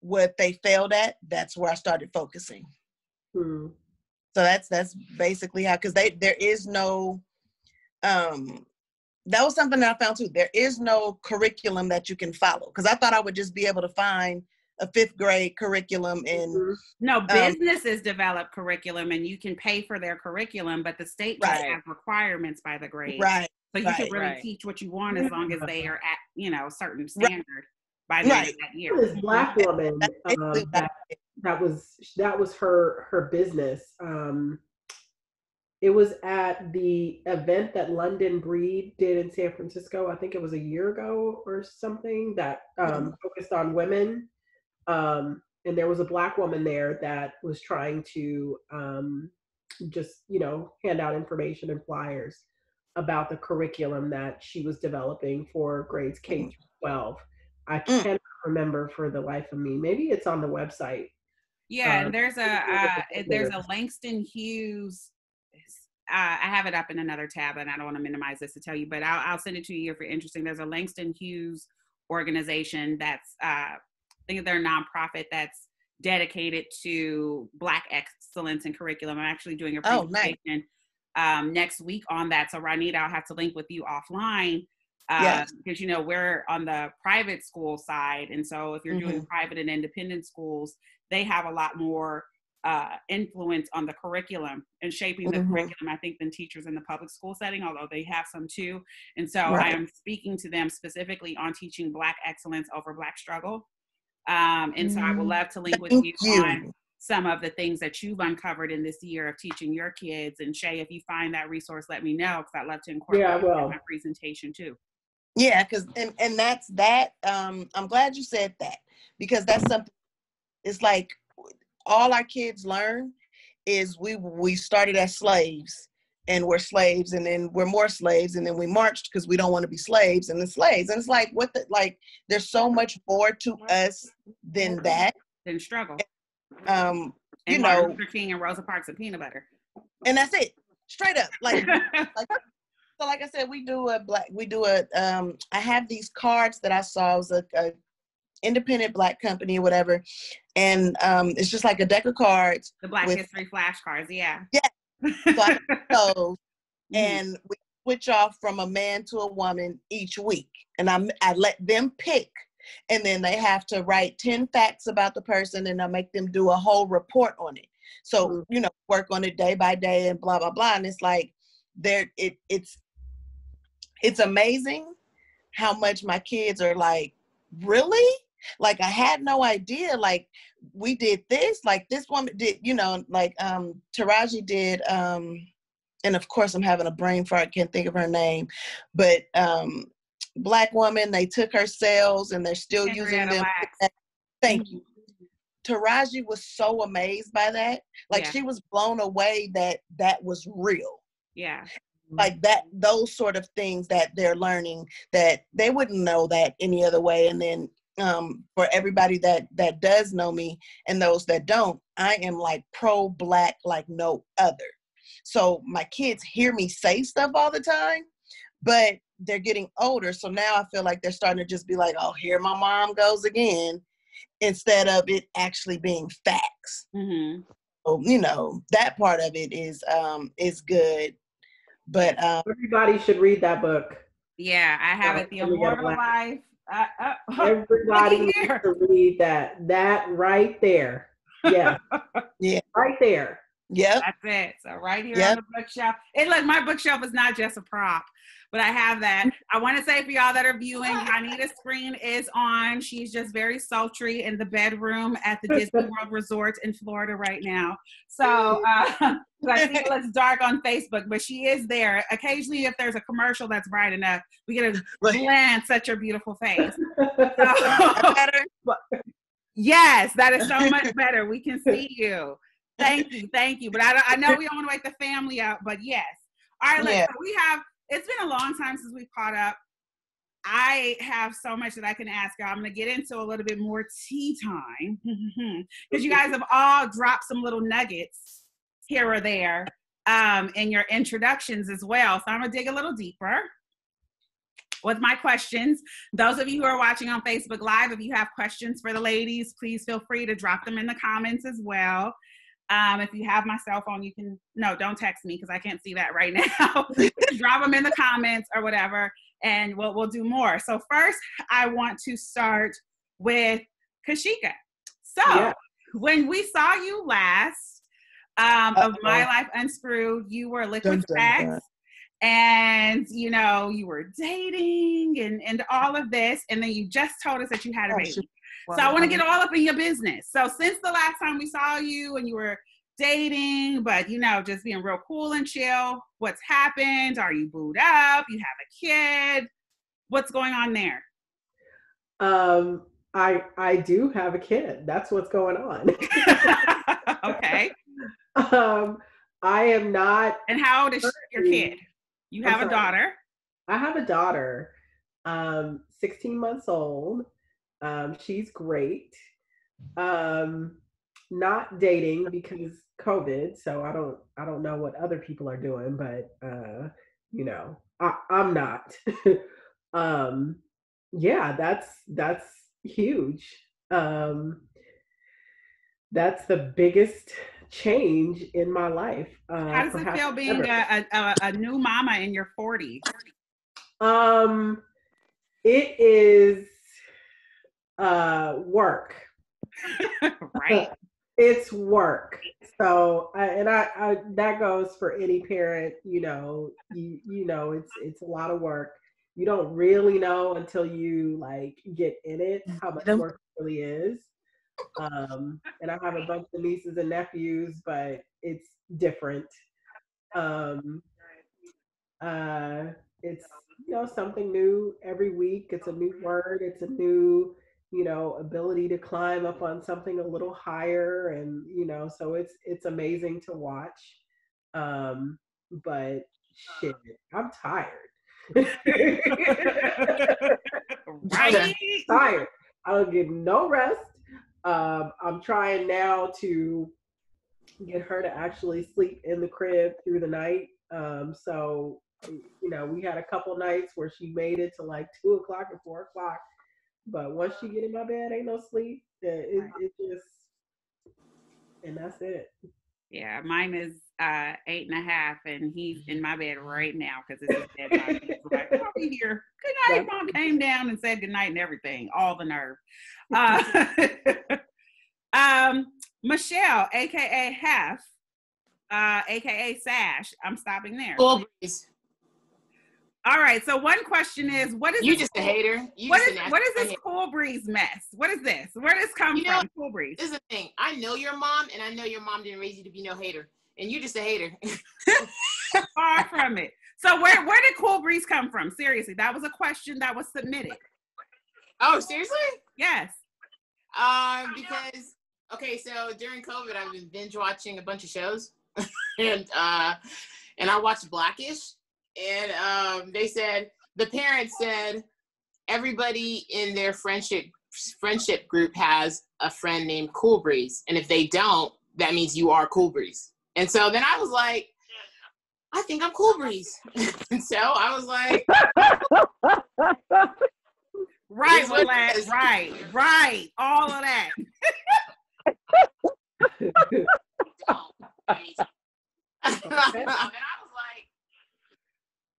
what they failed at, that's where I started focusing. Mm-hmm. So that's basically how, because there is no, that was something that I found too. There is no curriculum that you can follow, because I thought I would just be able to find a fifth grade curriculum. And no, businesses develop curriculum, and you can pay for their curriculum, but the state doesn't have requirements by the grade. Right. So you can really teach what you want as long as they are at, you know, certain standard by the end of that year. This Black woman, that was her business. It was at the event that London Breed did in San Francisco. I think it was a year ago or something that focused on women. And there was a Black woman there that was trying to just, you know, hand out information and flyers about the curriculum that she was developing for grades K-12. I cannot remember for the life of me. Maybe it's on the website. Yeah, and there's a Langston Hughes. I have it up in another tab, and I don't want to minimize this to tell you, but I'll send it to you if you're interested. There's a Langston Hughes organization that's, I think they're a nonprofit that's dedicated to Black excellence in curriculum. I'm actually doing a presentation next week on that. So Ranita, I'll have to link with you offline because, you know, we're on the private school side. And so if you're doing private and independent schools, they have a lot more influence on the curriculum and shaping the curriculum, I think, than teachers in the public school setting, although they have some too. And so I am speaking to them specifically on teaching Black excellence over Black struggle. And so I would love to link with you on some of the things that you've uncovered in this year of teaching your kids. And Shay, if you find that resource, let me know, because I'd love to incorporate it in my presentation too. Yeah, because and that's that. I'm glad you said that, because that's something. It's like, all our kids learn is we started as slaves, and we're slaves, and then we're more slaves, and then we marched because we don't want to be slaves and then slaves. And it's like, what the, like, there's so much more to us than that. Than struggle. And you know, Martin Luther King and Rosa Parks and peanut butter. And that's it, straight up. So like I said, I have these cards that I saw. It was a independent Black company, whatever, and it's just like a deck of cards. The Black History flashcards, yeah. So I got those, and we switch off from a man to a woman each week, and I let them pick, and then they have to write 10 facts about the person, and I make them do a whole report on it. So you know, work on it day by day, and blah blah blah. And it's like, it's amazing how much my kids are like, really? Like, I had no idea. Like, we did this, like this woman did, you know, like Taraji did, and of course I'm having a brain fart, can't think of her name, but Black woman, they took her cells and they're still using them. Thank you. Taraji was so amazed by that. Like, she was blown away that was real. Yeah. Like that, those sort of things that they're learning, that they wouldn't know that any other way. And then for everybody that does know me and those that don't, I am like pro-Black like no other. So my kids hear me say stuff all the time, but they're getting older. So now I feel like they're starting to just be like, oh, here my mom goes again, instead of it actually being facts. So, you know, that part of it is good. But everybody should read that book. Yeah, I have it. The Immortal Life. Everybody needs to read that. That right there. Yeah. Yeah. Right there. Yeah. That's it. So right here on the bookshelf. And look, my bookshelf is not just a prop, but I have that. I want to say for y'all that are viewing, Ranita's screen is on. She's just very sultry in the bedroom at the Disney World Resort in Florida right now. So I think it looks dark on Facebook, but she is there. Occasionally, if there's a commercial that's bright enough, we get a glance at your beautiful face. Yes, that is so much better. We can see you. Thank you. But I know we don't want to wake the family up, but yes. All right, so it's been a long time since we've caught up. I have so much that I can ask y'all. I'm going to get into a little bit more tea time, because you guys have all dropped some little nuggets here or there in your introductions as well. So I'm going to dig a little deeper with my questions. Those of you who are watching on Facebook Live, if you have questions for the ladies, please feel free to drop them in the comments as well. If you have my cell phone, you can, no, don't text me because I can't see that right now. Drop them in the comments or whatever, and we'll do more. So first, I want to start with Kashika. So when we saw you last of My Life Unscrewed, you were liquid facts, and you know, you were dating and all of this, and then you just told us that you had a baby. So I want to get all up in your business. So since the last time we saw you and you were dating, but you know, just being real cool and chill, what's happened? Are you booed up? You have a kid? What's going on there? I do have a kid. That's what's going on. Okay. I am not. And how old is your kid? You have a daughter. I have a daughter, 16 months old. She's great. Not dating because COVID, so I don't know what other people are doing, but you know, I'm not. Yeah, that's huge. That's the biggest change in my life. How does it feel being a new mama in your 40s? It is work. Right. It's work. So I that goes for any parent, you know, you know, it's a lot of work. You don't really know until you like get in it how much work it really is. And I have a bunch of nieces and nephews, but it's different. It's, you know, something new every week. It's a new word. It's a new, you know, ability to climb up on something a little higher, and you know, so it's amazing to watch. But shit, I'm tired. Right? Tired. I don't get no rest. I'm trying now to get her to actually sleep in the crib through the night. So you know, we had a couple nights where she made it to like 2 o'clock or 4 o'clock, but once she get in my bed, ain't no sleep. It just, and that's it. Yeah, mine is 8.5, and he's in my bed right now because it's his bedtime. He's like, I'll be here. Good night. Mom came down and said good night and everything. All the nerve. Michelle, a.k.a. Hef, a.k.a. Sash. I'm stopping there. Cool Breeze. All right. So one question is, what is you just cool, a hater? You what, just is, what is this hater. Cool Breeze mess? What is this? Where does this come from? Know, Cool Breeze. This is the thing. I know your mom, and I know your mom didn't raise you to be no hater, and you're just a hater. Far from it. So where did Cool Breeze come from? Seriously, that was a question that was submitted. Oh, seriously? Yes. Because okay, so during COVID, I've been binge watching a bunch of shows, and I watched Blackish. And they said, the parents said, everybody in their friendship group has a friend named Cool Breeze. And if they don't, that means you are Cool Breeze. And so then I was like, I think I'm Cool Breeze. And so I was like. Right, Willette, right. All of that. And I was like.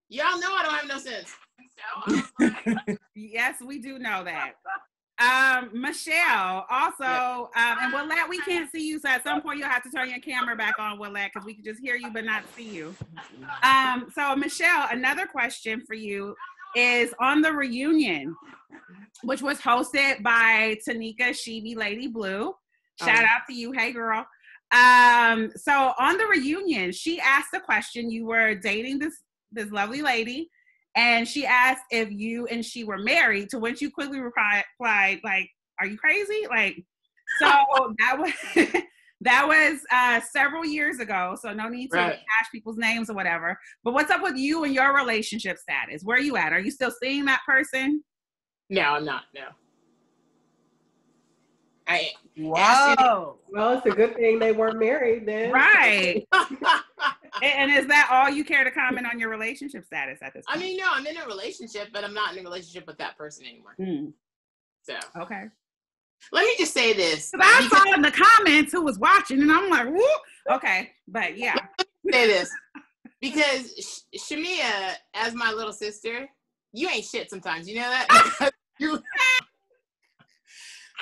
Y'all know I don't have no sense. So yes, we do know that. Michelle, also, and Willette, we can't see you, so at some point you'll have to turn your camera back on, Willette, because we can just hear you but not see you. So Michelle, another question for you is on the reunion, which was hosted by Tanika Sheeby Lady Blue. Shout out to you. Hey, girl. So on the reunion, she asked the question, you were dating this lovely lady, and she asked if you and she were married, to which you quickly replied, like, are you crazy? Like, so that was several years ago, so no need to hash people's names or whatever, but what's up with you and your relationship status? Where are you at? Are you still seeing that person? No, I'm not. No. I Wow. Well, it's a good thing they weren't married then. Right. And is that all you care to comment on your relationship status at this point? I mean, no, I'm in a relationship, but I'm not in a relationship with that person anymore. Mm. So. Okay. Let me just say this. Because I saw in the comments who was watching, and I'm like, whoop. Okay. But yeah. Let me say this. Because Chamia, as my little sister, you ain't shit sometimes. You know that?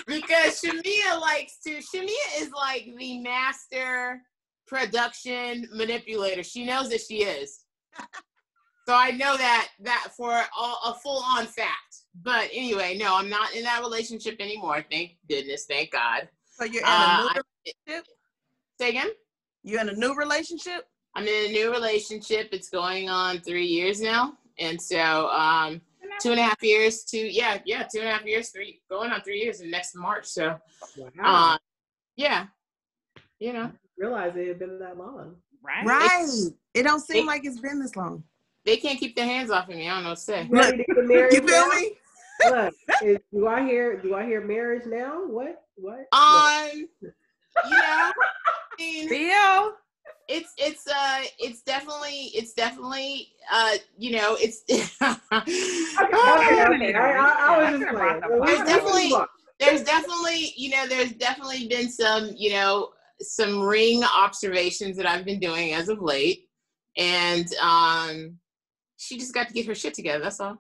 Because Chamia likes to, Chamia is like the master production manipulator. She knows that she is. So I know that for a full-on fact. But anyway, no, I'm not in that relationship anymore. Thank goodness, thank God. So you're in a new relationship? Say again? You're in a new relationship? I'm in a new relationship. It's going on 3 years now. And so 2.5 years, yeah, 2.5 years, three, going on 3 years in next March. So, wow. Yeah, you know. I didn't realize it had been that long. Right. Right. It don't seem like it's been this long. They can't keep their hands off of me. I don't know what to say. Look, you feel me? Look, do I hear marriage now? What? Yeah. Theo. It's definitely you know, it's there's definitely been some, you know, some ring observations that I've been doing as of late, and she just got to get her shit together, that's all.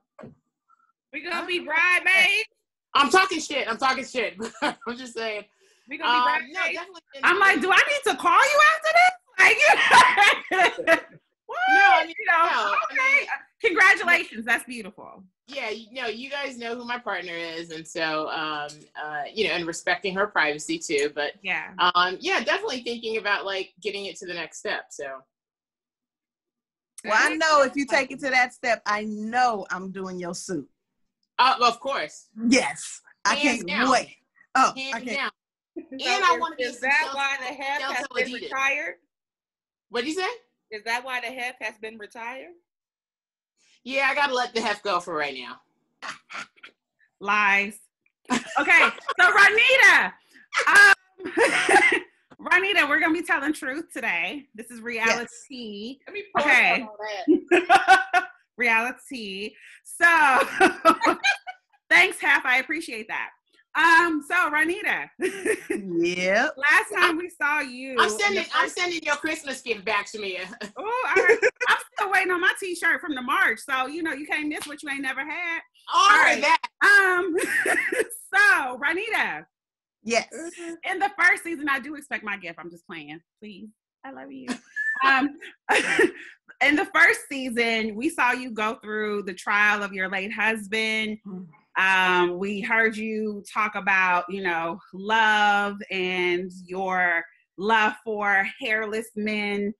We gonna be bridesmaids. I'm talking shit. I'm just saying. We gonna be bridesmaids. No, I'm like, do I need to call you after this? Like, what? No, I mean, you know, no, okay. I mean, congratulations, that's beautiful. Yeah, you know, you guys know who my partner is, and so you know, and respecting her privacy too. But yeah, definitely thinking about like getting it to the next step. So. Well, I know if you take it to that step, I know I'm doing your suit. Well, of course. Yes, I can't wait. Oh, I can't. And I want to be. Is that why the half has been retired? What do you say? Is that why the half has been retired? Yeah, I gotta let the half go for right now. Lies. Okay, so Ranita, Ranita, we're gonna be telling truth today. This is reality. Yes. Let me post on all that. Reality. So, thanks, half. I appreciate that. So Ranita. Yep. Last time we saw you. I'm sending your Christmas gift back to me. Oh, right. I'm still waiting on my t-shirt from the March. So, you know, you can't miss what you ain't never had. All right. That. So Ranita. Yes. In the first season, I do expect my gift. I'm just playing. Please. I love you. In the first season, we saw you go through the trial of your late husband. We heard you talk about, you know, love and your love for hairless men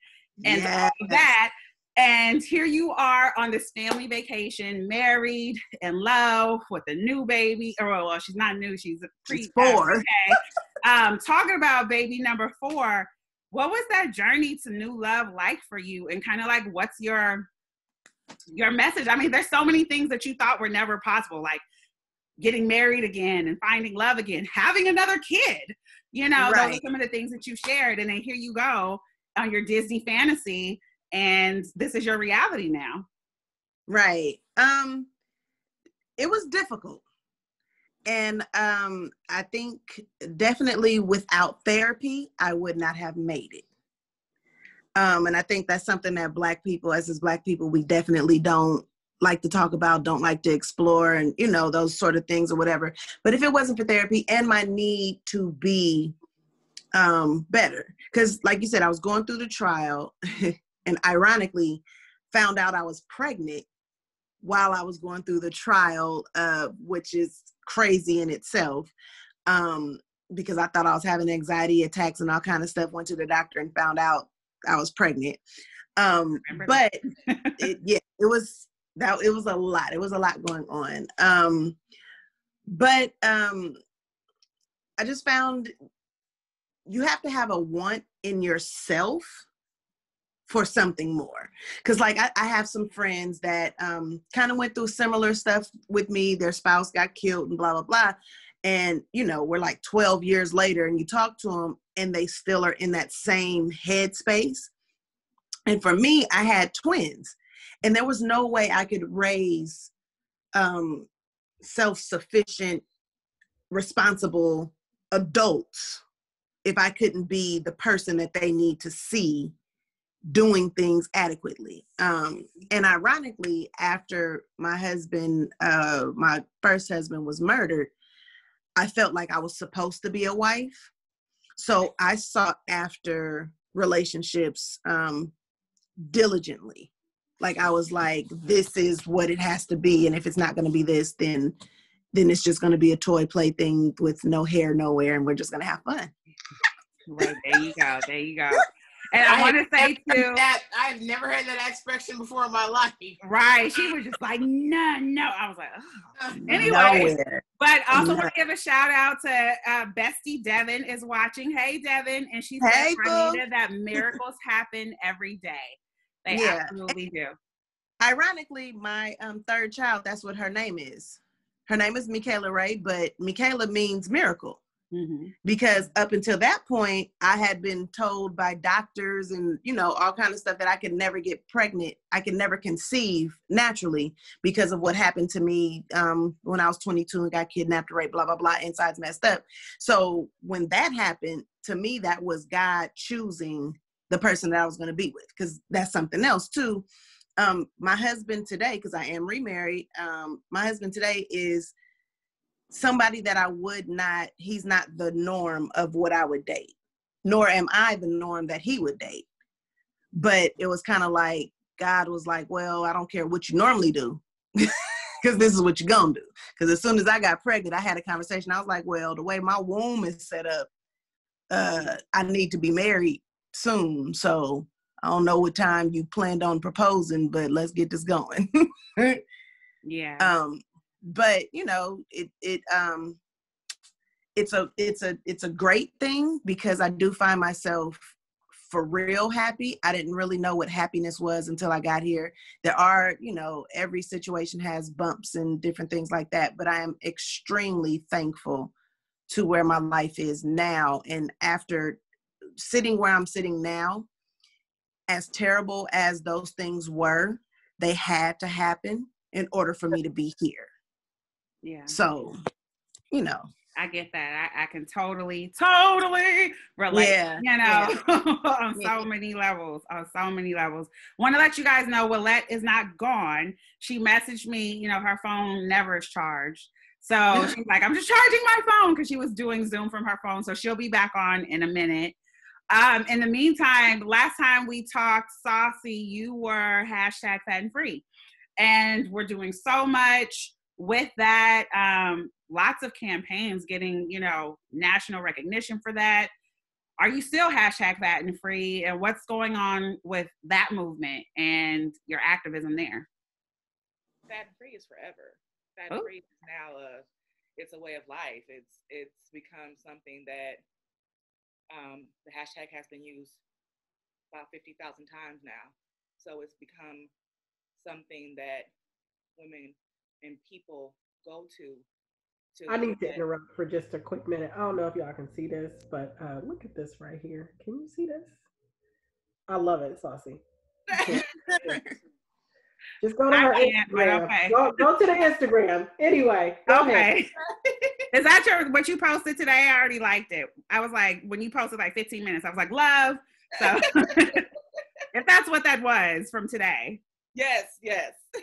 and all that. And here you are on this family vacation, married and love with a new baby. Oh, well, she's not new. She's a pre-4. Okay. Talking about baby number 4, what was that journey to new love like for you? And kind of like, what's your message? I mean, there's so many things that you thought were never possible, like getting married again and finding love again, having another kid, you know, right. Those are some of the things that you shared. And then here you go on your Disney fantasy and this is your reality now. Right. It was difficult. And I think definitely without therapy, I would not have made it. And I think that's something that Black people, we definitely don't like to talk about, don't like to explore, and, you know, those sort of things or whatever. But if it wasn't for therapy and my need to be better, because like you said, I was going through the trial and ironically found out I was pregnant while I was going through the trial, which is crazy in itself. Because I thought I was having anxiety attacks and all kind of stuff, went to the doctor and found out I was pregnant. But it was a lot. It was a lot going on. I just found you have to have a want in yourself for something more. Cause like I have some friends that kind of went through similar stuff with me. Their spouse got killed and blah, blah, blah. And, you know, we're like 12 years later and you talk to them and they still are in that same headspace. And for me, I had twins and there was no way I could raise self-sufficient, responsible adults if I couldn't be the person that they need to see doing things adequately. And ironically, after my husband, my first husband was murdered, I felt like I was supposed to be a wife. So I sought after relationships diligently. Like I was like, this is what it has to be. And if it's not going to be this, then it's just going to be a toy play thing with no hair, no air, and we're just going to have fun. Right, there you go. There you go. And I want to say too, I've never heard that expression before in my life. Right. She was just like, no. I was like, oh. Anyway. But also want to give a shout out to Bestie Devin is watching. Hey, Devin. And she said, Ranita, that miracles happen every day. They absolutely do. Ironically, my third child, that's what her name is. Her name is Michaela Ray, but Michaela means miracle. Mm-hmm. Because up until that point, I had been told by doctors and, you know, all kind of stuff that I could never get pregnant. I could never conceive naturally because of what happened to me when I was 22 and got kidnapped, raped, blah, blah, blah, insides messed up. So when that happened, to me, that was God choosing the person that I was going to be with, because that's something else too. My husband today, because I am remarried, my husband today is somebody that I would not, he's not the norm of what I would date, nor am I the norm that he would date. But it was kind of like, God was like, well, I don't care what you normally do, because this is what you're going to do. Because as soon as I got pregnant, I had a conversation. I was like, well, the way my womb is set up, I need to be married soon. So I don't know what time you planned on proposing, but let's get this going. Yeah. But you know, it's a great thing, because I do find myself for real happy. I didn't really know what happiness was until I got here. There are, you know, every situation has bumps and different things like that, but I am extremely thankful to where my life is now. And after sitting where I'm sitting now, as terrible as those things were, they had to happen in order for me to be here. Yeah. So, you know, I get that. I can totally relate, on so many levels, Want to let you guys know, Willette is not gone. She messaged me, you know, her phone never is charged. So she's like, I'm just charging my phone, because she was doing Zoom from her phone. So she'll be back on in a minute. In the meantime, last time we talked, Saucy, you were #fatandfree. And we're doing so much with that, lots of campaigns getting, you know, national recognition for that. Are you still #fatandfree, and what's going on with that movement and your activism there? Fat and free is forever. Fat and free is now it's a way of life. It's become something that the hashtag has been used about 50,000 times now. So it's become something that women and people go to. I need to interrupt for just a quick minute. I don't know if y'all can see this, but look at this right here. Can you see this? I love it, Saucy. Just go to her Instagram. Okay. Go to the Instagram. Anyway, okay. Is that what you posted today? I already liked it. I was like, when you posted like 15 minutes, I was like, love. So if that's what that was from today. Yes.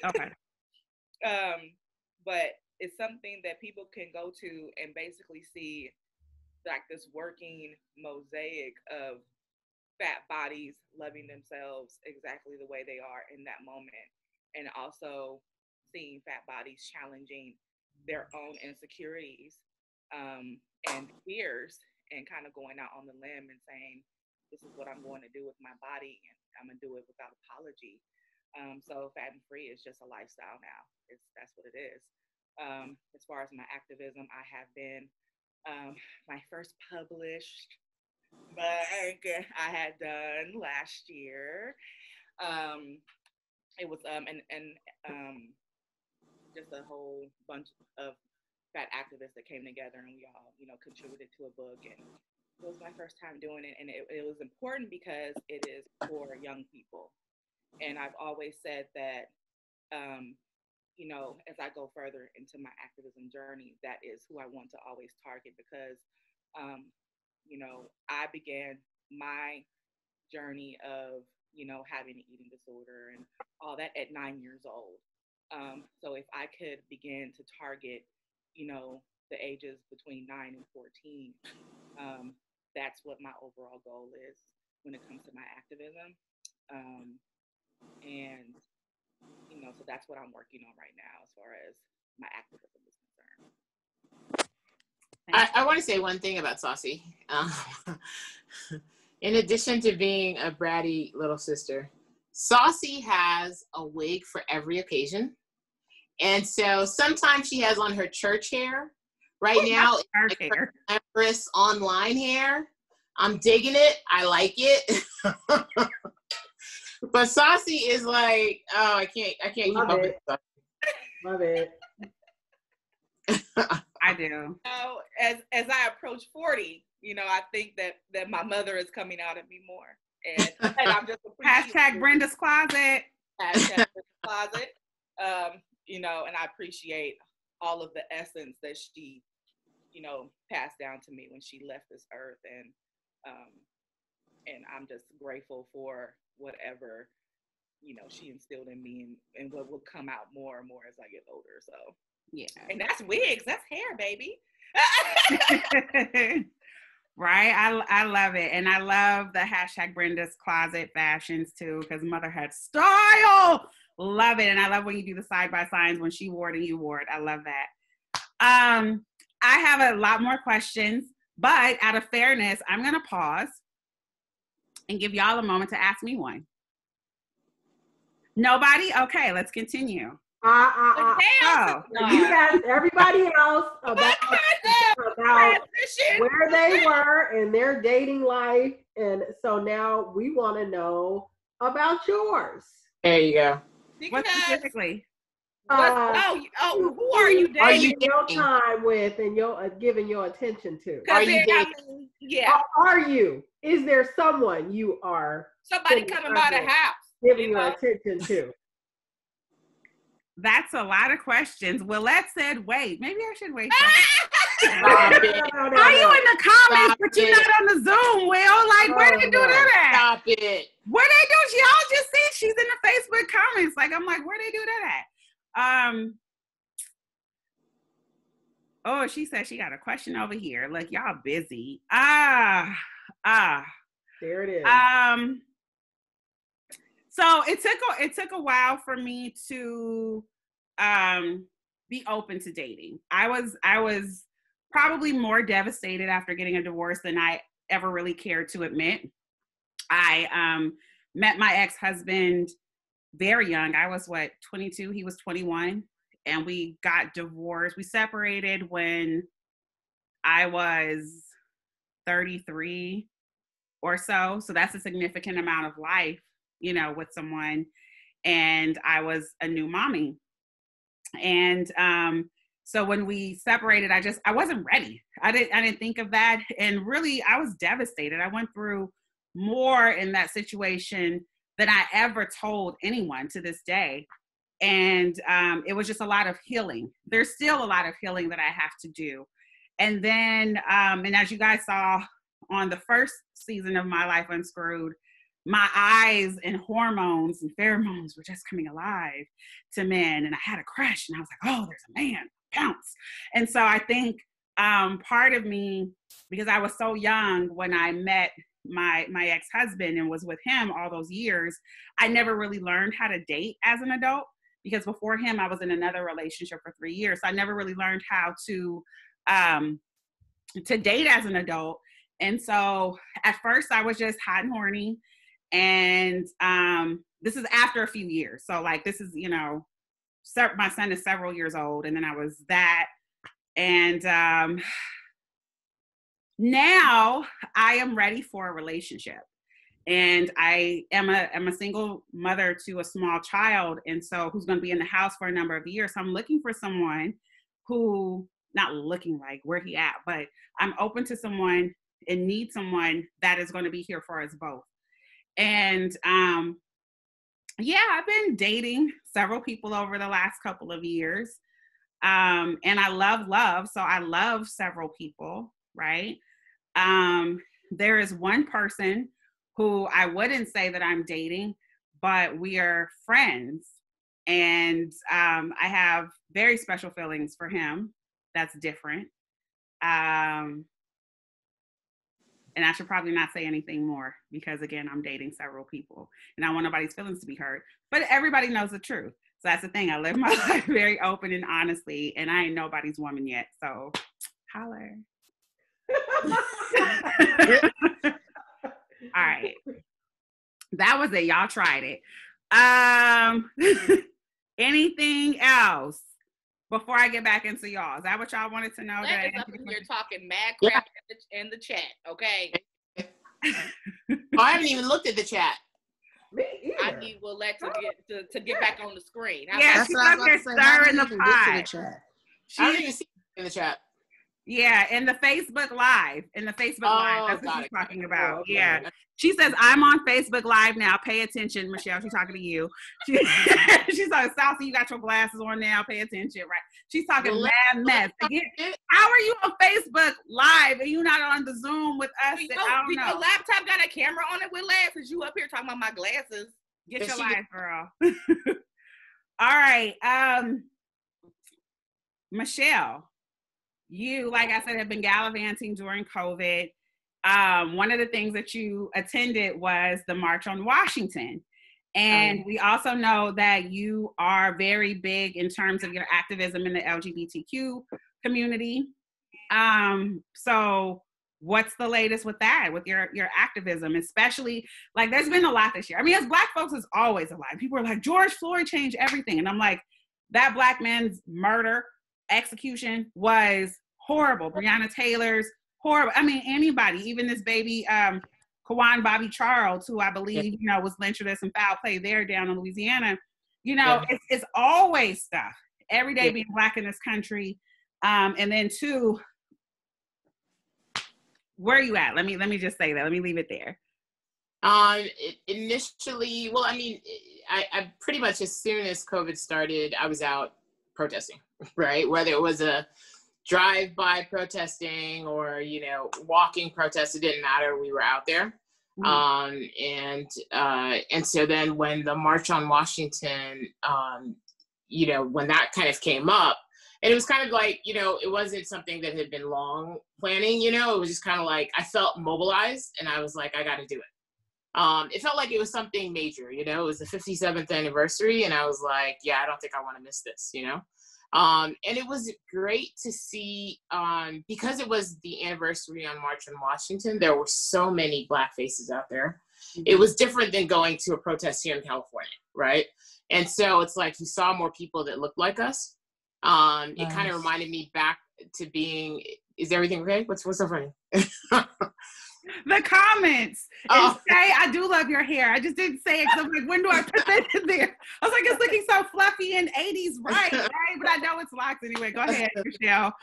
Okay. But it's something that people can go to and basically see like this working mosaic of fat bodies loving themselves exactly the way they are in that moment, and also seeing fat bodies challenging their own insecurities and fears, and kind of going out on the limb and saying, this is what I'm going to do with my body, and I'm going to do it without apology. So fat and free is just a lifestyle now. That's what it is. As far as my activism, I have been my first published book I had done last year. It was just a whole bunch of fat activists that came together, and we all, you know, contributed to a book. And it was my first time doing it, and it was important because it is for young people. And I've always said that, you know, as I go further into my activism journey, that is who I want to always target, because, you know, I began my journey of, you know, having an eating disorder and all that at 9 years old. So if I could begin to target you know, the ages between 9 and 14. That's what my overall goal is when it comes to my activism. And, you know, so that's what I'm working on right now as far as my activism is concerned. I want to say one thing about Saucy. In addition to being a bratty little sister, Saucy has a wig for every occasion. And so sometimes she has on her church hair. Right now, it's like hair. Her Empress online hair. I'm digging it. I like it. But Saucy is like, oh, I can't keep up with it. Love it. I do. So as I approach 40, you know, I think that my mother is coming out at me more, and I'm just # Brenda's Closet. # Brenda's Closet. You know, and I appreciate all of the essence that she, you know, passed down to me when she left this earth, and I'm just grateful for whatever, you know, she instilled in me, and what will come out more and more as I get older. So. Yeah. And that's wigs. That's hair, baby. Right? I love it. And I love the # Brenda's Closet fashions too, because mother had style. Love it. And I love when you do the side-by-sides when she wore it and you wore it. I love that. I have a lot more questions, but out of fairness, I'm going to pause and give y'all a moment to ask me one. Nobody? Okay, let's continue. You asked everybody else about where they were in their dating life, and so now we want to know about yours. There you go. What specifically? Who are you dating? Are you dating? Your time with and your giving your attention to? Are you dating? Yeah. Are you? Is there someone you are? Somebody coming by the house, giving your attention to. That's a lot of questions. Willette said, wait, maybe I should wait. Are you in the comments, but you're not on the Zoom, Will? Like, where did you do that at? Stop it. Where they do? Y'all just see she's in the Facebook comments. Like, I'm like, where they do that at? Oh, she said she got a question over here. Look, y'all busy. There it is. So it took a while for me to be open to dating. I was probably more devastated after getting a divorce than I ever really cared to admit. I met my ex-husband very young. I was 22, he was 21, and we got divorced. We separated when I was 33 or so. So that's a significant amount of life, you know, with someone. And I was a new mommy. And so when we separated, I wasn't ready. I didn't think of that. And really, I was devastated. I went through more in that situation than I ever told anyone to this day. And it was just a lot of healing. There's still a lot of healing that I have to do. And then, and as you guys saw on the first season of My Life Unscrewed, my eyes and hormones and pheromones were just coming alive to men. And I had a crush and I was like, oh, there's a man, pounce. And so I think part of me, because I was so young when I met my ex-husband and was with him all those years, I never really learned how to date as an adult, because before him, I was in another relationship for 3 years. So I never really learned how to date as an adult. And so at first I was just hot and horny. And this is after a few years. So like, this is, you know, my son is several years old. And then I was that. And now I am ready for a relationship. And I am I'm a single mother to a small child. And so who's going to be in the house for a number of years. So I'm looking for someone who, not looking like where he at, but I'm open to someone and need someone that is going to be here for us both. And I've been dating several people over the last couple of years. And I love love. So I love several people, right? There is one person who I wouldn't say that I'm dating, but we are friends. And I have very special feelings for him. That's different. And I should probably not say anything more because, again, I'm dating several people and I don't want nobody's feelings to be hurt. But everybody knows the truth. So that's the thing. I live my life very open and honestly, and I ain't nobody's woman yet. So holler. All right. That was it. Y'all tried it. Anything else before I get back into y'all? Is that what y'all wanted to know? That up in here talking mad crap in the chat, okay? I haven't even looked at the chat. Me either. I need Willette to get back on the screen. Yeah, she's up there stirring the pot. She didn't even see in the chat. Yeah, in the Facebook Live. In the Facebook Live. That's what she's talking about. Oh, okay. Yeah. She says, I'm on Facebook Live now. Pay attention, Michelle. She's talking to you. She's like, Saucy, you got your glasses on now. Pay attention, right? She's talking mad mess. Again, how are you on Facebook Live and you not on the Zoom with us? I don't know. Your laptop got a camera on it with Lance? Because you up here talking about my glasses. Get your life, girl. All right. Michelle. You, like I said, have been gallivanting during COVID. One of the things that you attended was the March on Washington. And we also know that you are very big in terms of your activism in the LGBTQ community. So what's the latest with that, with your activism? Especially, like, there's been a lot this year. I mean, as Black folks, it's always a lot. People are like, George Floyd changed everything. And I'm like, that Black man's murder, execution was horrible. Breonna Taylor's horrible. I mean, anybody, even this baby, Kawan Bobby Charles, who I believe, you know, was lynched at some foul play there down in Louisiana. You know, it's always stuff. Every day being Black in this country. And then two, where are you at? Let me just say that. Let me leave it there. Initially, well, I mean, I pretty much as soon as COVID started, I was out protesting, right? Whether it was a drive-by protesting or, you know, walking protest, it didn't matter. We were out there. Mm-hmm. And so then when the March on Washington, you know, when that kind of came up, and it was kind of like, you know, it wasn't something that had been long planning, you know, it was just kind of like, I felt mobilized and I was like, I got to do it. It felt like it was something major, you know, it was the 57th anniversary. And I was like, yeah, I don't think I want to miss this, you know? And it was great to see, because it was the anniversary on March in Washington, there were so many Black faces out there. Mm-hmm. It was different than going to a protest here in California, right? And so it's like, you saw more people that looked like us. Nice. It kind of reminded me back to being, is everything okay? What's so funny? The comments and Shay, I do love your hair. I just didn't say it because I'm like, when do I put that in there? I was like, it's looking so fluffy and 80s, right? But I know it's locked anyway. Go ahead, Michelle.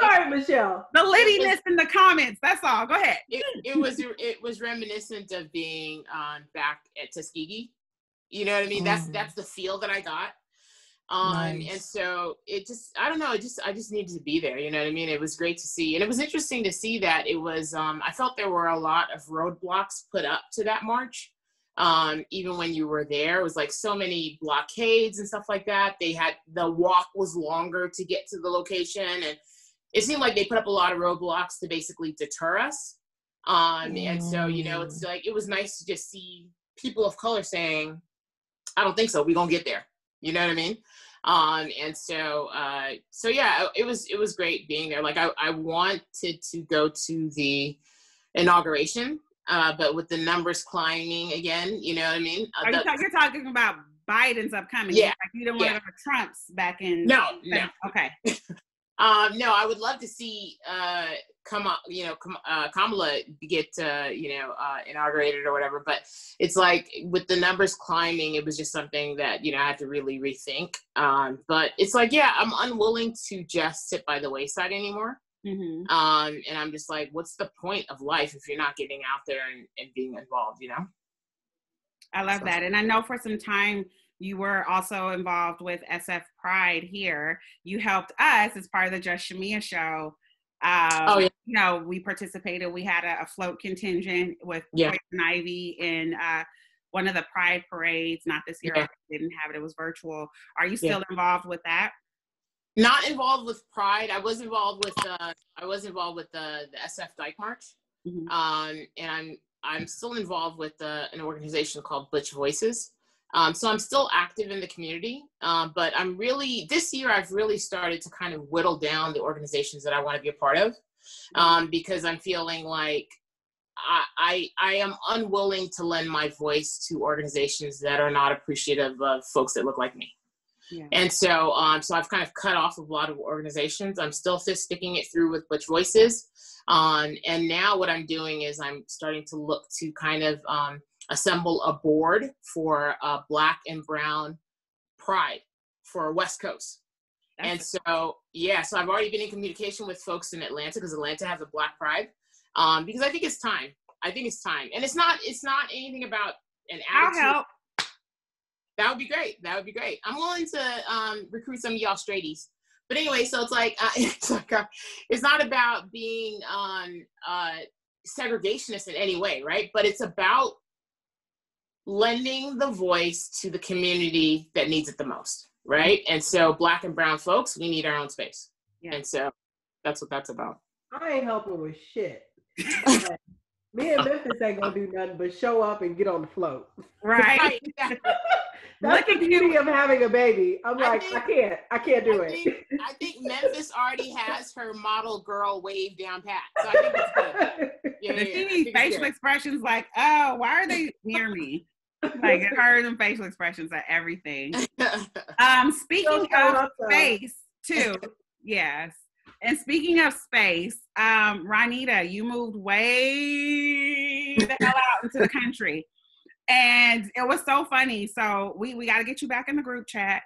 Sorry, Michelle. The littiness in the comments. That's all. Go ahead. It was reminiscent of being back at Tuskegee. You know what I mean? That's the feel that I got. Nice. And so it just, I don't know, I just needed to be there. You know what I mean? It was great to see. And it was interesting to see that it was, I felt there were a lot of roadblocks put up to that march. Even when you were there, it was like so many blockades and stuff like that. They had, the walk was longer to get to the location. And it seemed like they put up a lot of roadblocks to basically deter us. And so, you know, it's like, it was nice to just see people of color saying, I don't think so. We're going to get there. You know what I mean? And so, so yeah, it was great being there. Like I wanted to go to the inauguration, but with the numbers climbing again, you know what I mean? You're talking about Biden's upcoming. Yeah. Like you don't want to go to Trump's back in. No. Okay. No, I would love to see, Kamala get, inaugurated or whatever, but it's like with the numbers climbing, it was just something that, you know, I had to really rethink. But it's like, yeah, I'm unwilling to just sit by the wayside anymore. Mm-hmm. And I'm just like, what's the point of life if you're not getting out there and being involved, you know? I love that. And I know for some time, you were also involved with SF Pride here. You helped us as part of the Just Chamia show. You know, we participated. We had a float contingent with Poison Ivy in one of the Pride parades. Not this year. Yeah. I didn't have it. It was virtual. Are you still involved with that? Not involved with Pride. I was involved with the SF Dyke March, mm-hmm. And I'm still involved with an organization called Butch Voices. So I'm still active in the community, but I'm really, this year I've really started to kind of whittle down the organizations that I want to be a part of, because I'm feeling like I am unwilling to lend my voice to organizations that are not appreciative of folks that look like me. Yeah. And so, so I've kind of cut off a lot of organizations. I'm still just sticking it through with Butch Voices. And now what I'm doing is I'm starting to look to kind of, assemble a board for Black and Brown Pride for West Coast. That's and so, yeah, so I've already been in communication with folks in Atlanta, because Atlanta has a Black Pride, because I think it's time. I think it's time. And it's not anything about an attitude. I'll help. That would be great. That would be great. I'm willing to recruit some of y'all straighties. But anyway, so it's like, it's not about being segregationist in any way, right? But it's about lending the voice to the community that needs it the most, right? And so Black and Brown folks, we need our own space. Yeah. And so that's what that's about. I ain't helping with shit. Me and Memphis ain't gonna do nothing but show up and get on the float. Right. That's the beauty of having a baby. I'm like, I can't do it. I think Memphis already has her model girl wave down pat. So I think it's good. Yeah, and she needs facial expressions like, oh, why are they near me? Like, her and facial expressions are everything. Speaking of space, too. Yes. And speaking of space, Ranita, you moved way the hell out into the country. And it was so funny. So we got to get you back in the group chat,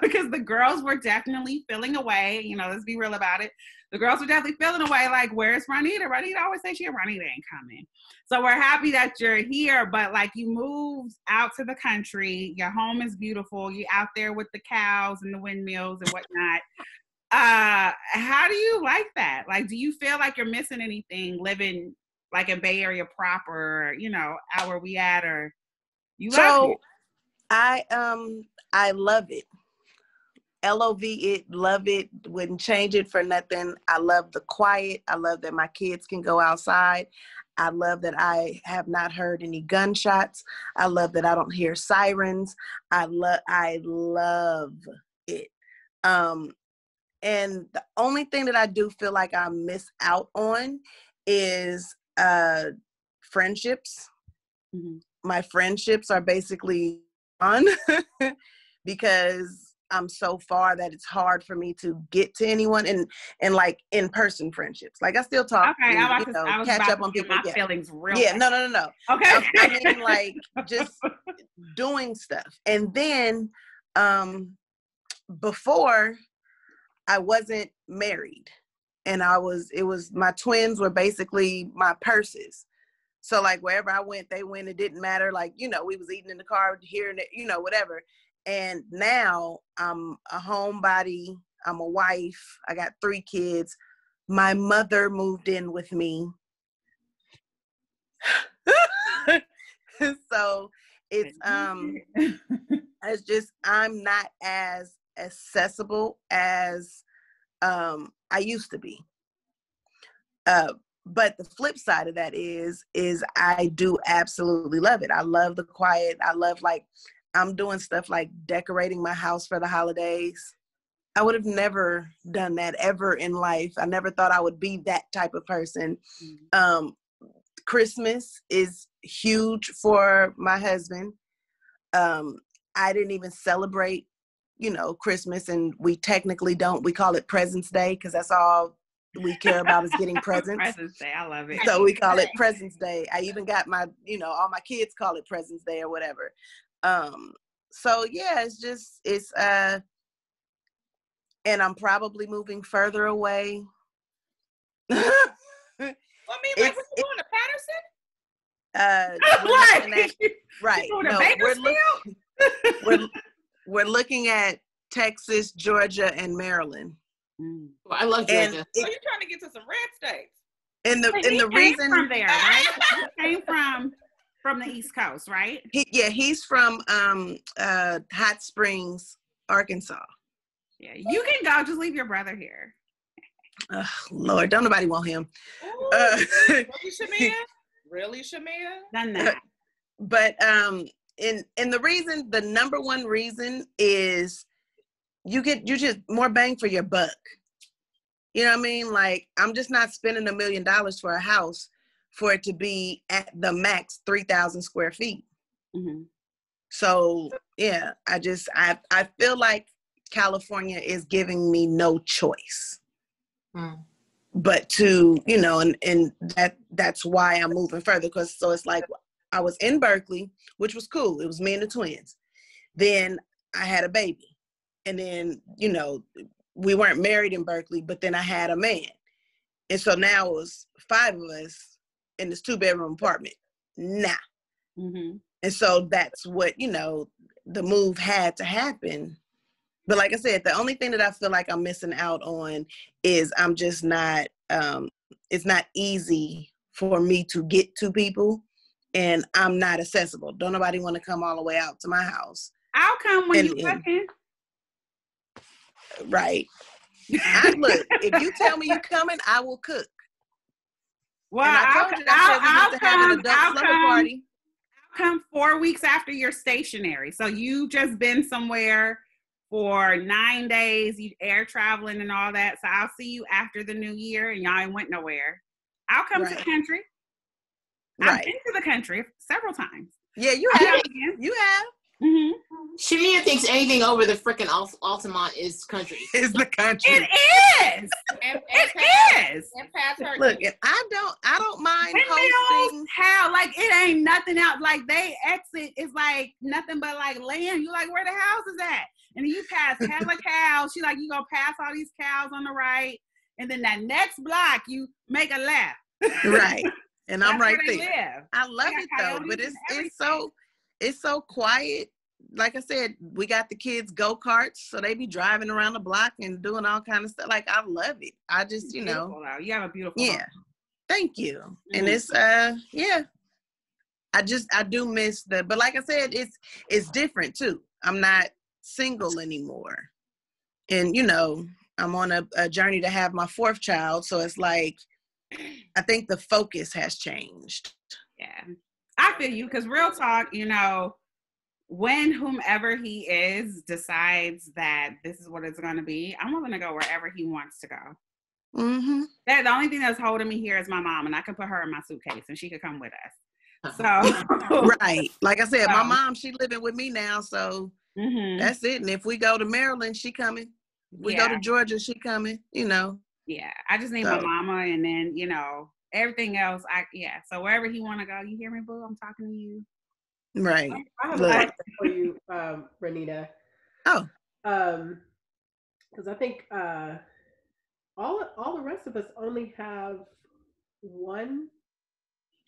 because the girls were definitely feeling away. You know, let's be real about it. The girls were definitely feeling away. Like, where's Ranita? Ranita always says Ranita ain't coming. So we're happy that you're here. But like, you moved out to the country. Your home is beautiful. You're out there with the cows and the windmills and whatnot. How do you like that? Like, do you feel like you're missing anything living like in Bay Area proper, or, you know, out where we at, or you love it? I love it. LOV it, love it, wouldn't change it for nothing. I love the quiet. I love that my kids can go outside. I love that I have not heard any gunshots. I love that I don't hear sirens. I love it. And the only thing that I do feel like I miss out on is friendships. Mm-hmm. My friendships are basically gone because I'm so far that it's hard for me to get to anyone, and like in-person friendships. Like, I still talk, okay, and, I was catch about up on people. My feelings real. Yeah, no. Okay. I mean, like, just doing stuff. And then before, I wasn't married, and my twins were basically my purses. So like, wherever I went, they went. It didn't matter. Like, you know, we was eating in the car here and, you know, whatever. And now I'm a homebody. I'm a wife. I got 3 kids. My mother moved in with me. So it's, it's just, I'm not as accessible as I used to be, but the flip side of that is I do absolutely love it. I love the quiet. I love, like, I'm doing stuff like decorating my house for the holidays. I would have never done that ever in life. I never thought I would be that type of person. Mm-hmm. Christmas is huge for my husband. I didn't even celebrate, you know, Christmas, and we technically don't. We call it Presents Day because that's all we care about is getting presents. Presents Day, I love it. So we call it Presents Day. I even got my, you know, all my kids call it Presents Day or whatever. So yeah, it's just, it's, and I'm probably moving further away. Well, I mean, like, what you going to Patterson? Right. You going to Bakersfield? We're looking at Texas, Georgia, and Maryland. Well, I love Georgia. So you're trying to get to some red states. And the reason from there, right? He came from the East Coast, right? He's from Hot Springs, Arkansas. Yeah, you can go. Just leave your brother here. Oh, Lord, don't nobody want him. Ooh, really, Chamia? Done that. But and the reason, the number one reason is you just more bang for your buck. You know what I mean? Like, I'm just not spending $1 million for a house for it to be at the max 3,000 square feet. Mm-hmm. So yeah, I feel like California is giving me no choice. Mm. But to, you know, and that's why I'm moving further. So it's like, I was in Berkeley, which was cool. It was me and the twins. Then I had a baby. And then, you know, we weren't married in Berkeley, but then I had a man. And so now it was 5 of us in this 2-bedroom apartment. Nah. Mm-hmm. And so that's what, you know, the move had to happen. But like I said, the only thing that I feel like I'm missing out on is I'm just not, it's not easy for me to get to people, and I'm not accessible. Don't nobody want to come all the way out to my house. I'll come when you're fucking. Right. Look, if you tell me you're coming, I will cook. Well, I'll come 4 weeks after your stationary. So you just been somewhere for 9 days, you air traveling and all that. So I'll see you after the new year, and y'all ain't went nowhere. I'll come to the country. Right. I've been to the country several times. Yeah, you have. You have. Mm-hmm. Chamia thinks anything over the freaking Altamont is country. Is the country. It is. It is. Look, I don't mind hosting. How? Like, it ain't nothing out. Like, they exit is like nothing but like land. You like, where the house is at? And then you pass hella cows. She like, you gonna pass all these cows on the right, and then that next block you make a left. Right. And I'm right there. Live. I love it though, but it's so quiet. Like I said, we got the kids go-karts, so they be driving around the block and doing all kind of stuff. Like, I love it. I just, you know. You have a beautiful home. Thank you. Mm-hmm. And it's, I do miss but like I said, it's different too. I'm not single anymore. And, you know, I'm on a journey to have my 4th child. So it's like, I think the focus has changed. Yeah. I feel you, because real talk, you know, when whomever he is decides that this is what it's going to be, I'm willing to go wherever he wants to go. Mm-hmm. The only thing that's holding me here is my mom, and I can put her in my suitcase and she could come with us. So right. Like I said, my mom, she living with me now, so mm-hmm. that's it. And if we go to Maryland, she coming. If we go to Georgia, she coming, you know. Yeah, I just need my mama, and then, you know, everything else, so wherever he want to go, you hear me, boo? I'm talking to you. Right. I have a question for you, Ranita. Oh. Because I think all the rest of us only have 1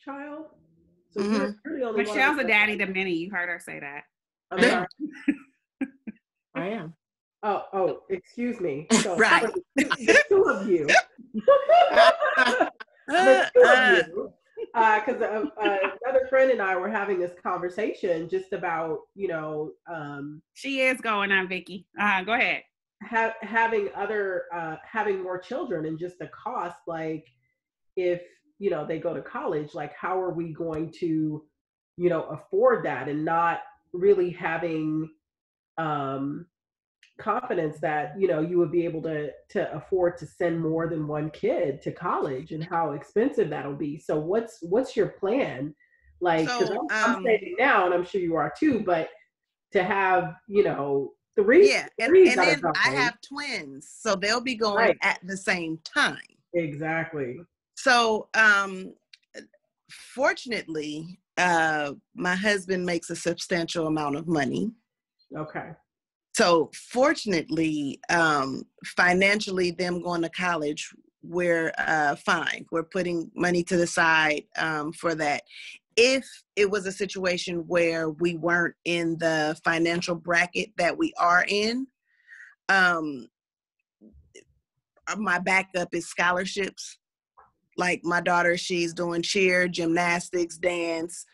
child. So mm-hmm. you're the only Michelle's one. A daddy to many. You heard her say that. I'm sorry. I am. Oh, excuse me. So, right. The 2 of you. The 2 of you. Because another friend and I were having this conversation just about, you know. She is going on, Vicky. Go ahead. Having more children, and just the cost, like, if, you know, they go to college, like, how are we going to, you know, afford that, and not really having, confidence that, you know, you would be able to afford to send more than 1 kid to college, and how expensive that'll be. So what's your plan? Like, so, 'cause I'm saving now, and I'm sure you are too, but to have, you know, 3. Yeah. And then I have twins, so they'll be going at the same time. Exactly. So, fortunately, my husband makes a substantial amount of money. Okay. So fortunately, financially, them going to college, we're fine. We're putting money to the side for that. If it was a situation where we weren't in the financial bracket that we are in, my backup is scholarships. Like, my daughter, she's doing cheer, gymnastics, dance.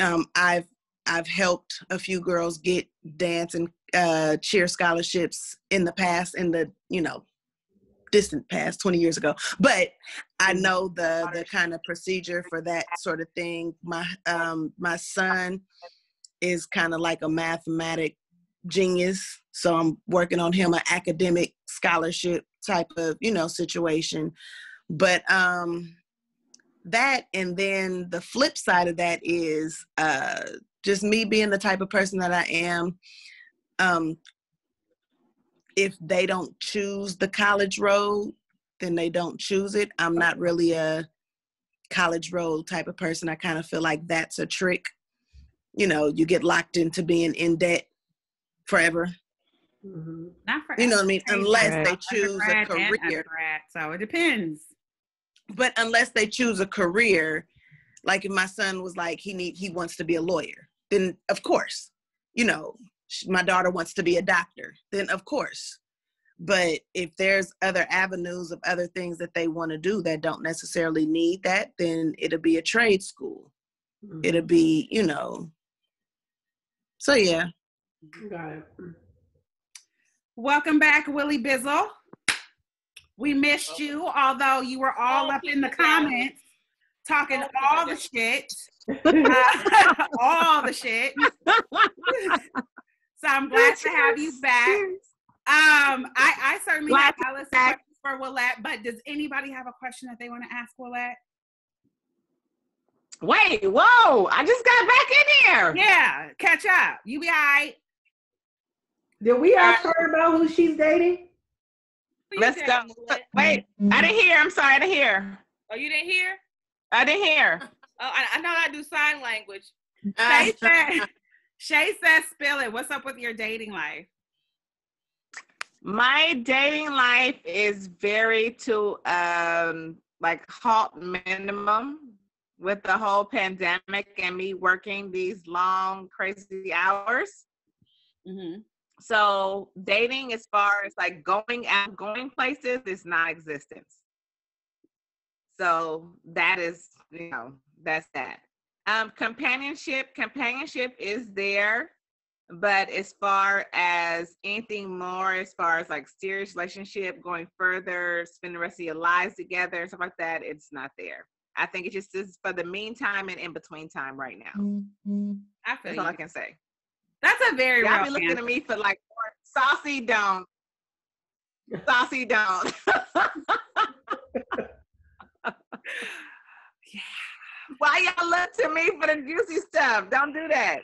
I've I've helped a few girls get dance and cheer scholarships in the past, in the, you know, distant past, 20 years ago. But I know the kind of procedure for that sort of thing. My son is kind of like a mathematic genius, so I'm working on him an academic scholarship type of, you know, situation. But that, and then the flip side of that is just me being the type of person that I am. If they don't choose the college road, then they don't choose it. I'm not really a college road type of person. I kind of feel like that's a trick. You know, you get locked into being in debt forever. Mm-hmm. Not forever. You know what I mean? Unless they choose a career. So it depends. But unless they choose a career, like if my son was like, he wants to be a lawyer, then of course, you know, my daughter wants to be a doctor, then of course. But if there's other avenues of other things that they want to do that don't necessarily need that, then it'll be a trade school. Mm-hmm. It'll be, you know, so yeah. Got it. Welcome back, Willie Bizzle. We missed you, although you were all up in the comments talking all the shit. All the shit. So I'm glad to have you back. I certainly have Alice's question for Willette, but does anybody have a question that they want to ask Willette? Wait, whoa, I just got back in here. Yeah, catch up. You be all right. Did we ask her about who she's dating? Let's go. Wait, I didn't hear. I'm sorry, I didn't hear. Oh, you didn't hear? I didn't hear. Oh, I know I do sign language. Shay says, spill it. What's up with your dating life? My dating life is very to like halt minimum with the whole pandemic and me working these long, crazy hours. Mm-hmm. So dating, as far as like going out, going places, is non-existence. So that is, you know, that's that. Companionship is there, but as far as anything more, as far as like serious relationship, going further, spend the rest of your lives together, stuff like that, it's not there. I think it just is for the meantime and in between time right now. Mm-hmm. I feel that's all I can say. That's a very y'all be looking at me for like saucy don't. Saucy don't. Yeah. Why y'all look to me for the juicy stuff? Don't do that.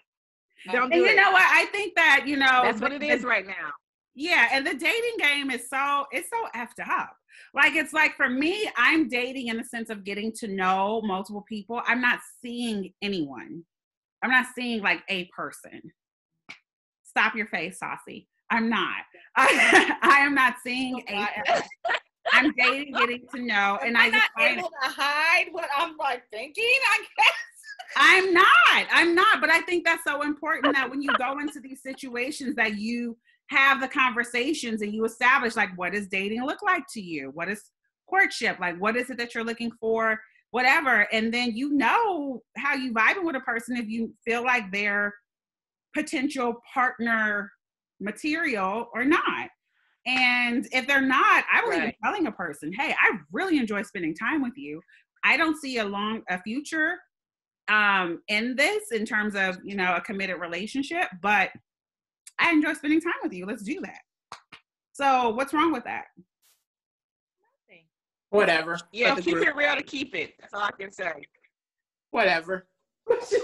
Don't do it. You know what? I think that, you know, that's what it is right now. Yeah, and the dating game is so effed up. Like, it's like, for me, I'm dating in the sense of getting to know multiple people. I'm not seeing anyone. I'm not seeing like a person. Stop your face, Saucy. I'm not. I am not seeing a person. I'm dating, getting to know, and I'm not able to hide what I'm like thinking, I guess. I'm not, but I think that's so important that when you go into these situations that you have the conversations and you establish like, what does dating look like to you? What is courtship? Like, what is it that you're looking for? Whatever. And then you know how you vibing with a person if you feel like they're potential partner material or not. And if they're not, I believe in telling a person, hey, I really enjoy spending time with you. I don't see a future in this in terms of, you know, a committed relationship, but I enjoy spending time with you. Let's do that. So what's wrong with that? Nothing. Whatever. Yeah, keep group. It real to keep it. That's all I can say. Whatever. What you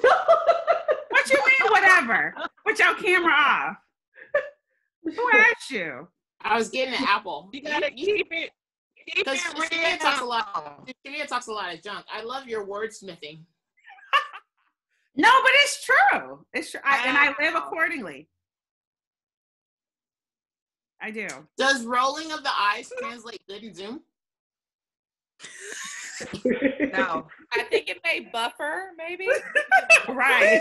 mean, whatever? Put your camera off. Who asked you? I was getting an apple. You gotta keep it. Because Shania talks a lot of junk. I love your wordsmithing. No, but it's true. It's true, and I live accordingly. I do. Does rolling of the eyes translate good in Zoom? No, I think it may buffer, maybe. Right,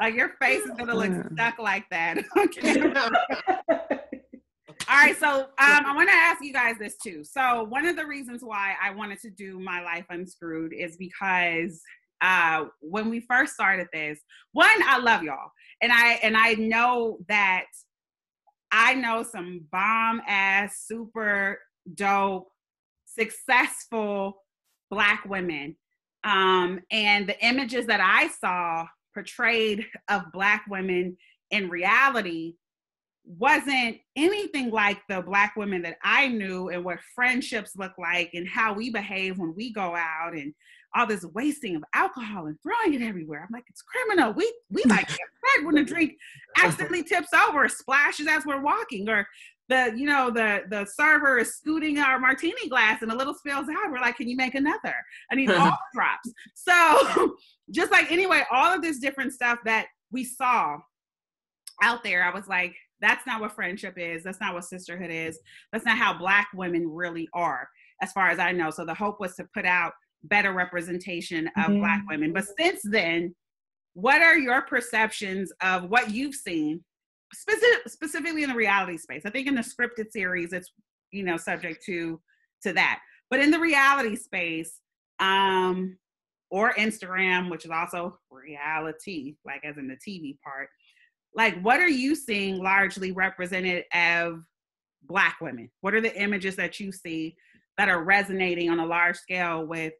like your face is gonna look stuck like that. Okay. All right, so I want to ask you guys this too. So one of the reasons why I wanted to do My Life Unscrewed is because when we first started this, one, I love y'all. And I know that I know some bomb ass, super dope, successful Black women. And the images that I saw portrayed of Black women in reality wasn't anything like the Black women that I knew and what friendships look like and how we behave when we go out and all this wasting of alcohol and throwing it everywhere. I'm like, it's criminal. We like get fed when the drink accidentally tips over, splashes as we're walking, or the server is scooting our martini glass and a little spills out. We're like, can you make another? I need all the drops. So just like, anyway, all of this different stuff that we saw out there, I was like, that's not what friendship is. That's not what sisterhood is. That's not how Black women really are, as far as I know. So the hope was to put out better representation of mm-hmm. Black women. But since then, what are your perceptions of what you've seen, specifically in the reality space? I think in the scripted series, it's, subject to that. But in the reality space, or Instagram, which is also reality, like as in the TV part, like, what are you seeing largely represented of Black women? What are the images that you see that are resonating on a large scale with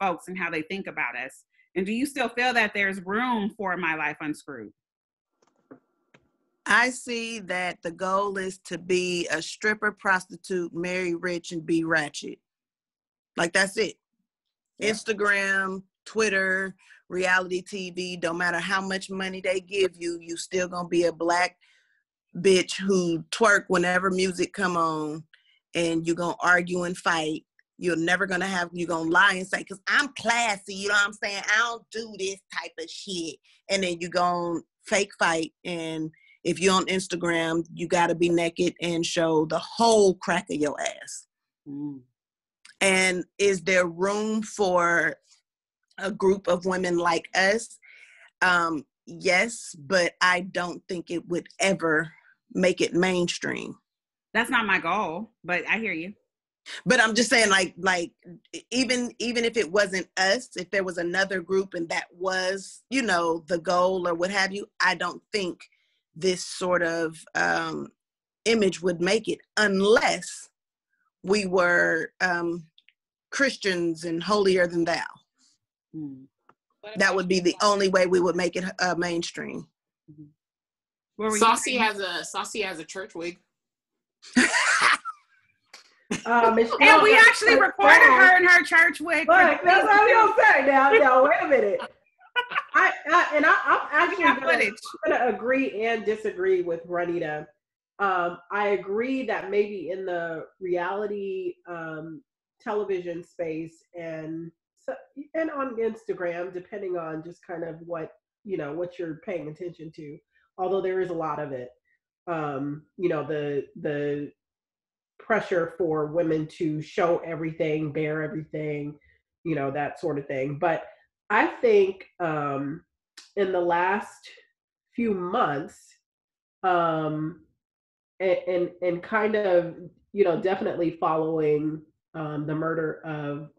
folks and how they think about us? And do you still feel that there's room for My Life Unscrewed? I see that the goal is to be a stripper, prostitute, marry rich, and be ratchet. Like, that's it. Yeah. Instagram, Twitter, reality TV, don't matter how much money they give you, you still gonna be a Black bitch who twerk whenever music come on, and you're gonna argue and fight. You're never gonna have, you're gonna lie and say, 'cause I'm classy, you know what I'm saying? I don't do this type of shit. And then you're gonna fake fight. And if you're on Instagram, you gotta be naked and show the whole crack of your ass. Mm. And is there room for a group of women like us? Yes, but I don't think it would ever make it mainstream. That's not my goal, but I hear you. But I'm just saying, like even if it wasn't us, if there was another group and that was, the goal or what have you, I don't think this sort of image would make it unless we were Christians and holier than thou. Hmm. That would be the only way we would make it mainstream. Mm-hmm. Saucy has a church wig. And we actually recorded her in her church wig. But that's all you gonna say now. No, wait a minute. I'm actually gonna agree and disagree with Ranita. I agree that maybe in the reality television space and on Instagram, depending on just kind of what, what you're paying attention to, although there is a lot of it, the pressure for women to show everything, bear everything, that sort of thing. But I think in the last few months, and kind of, definitely following the murder of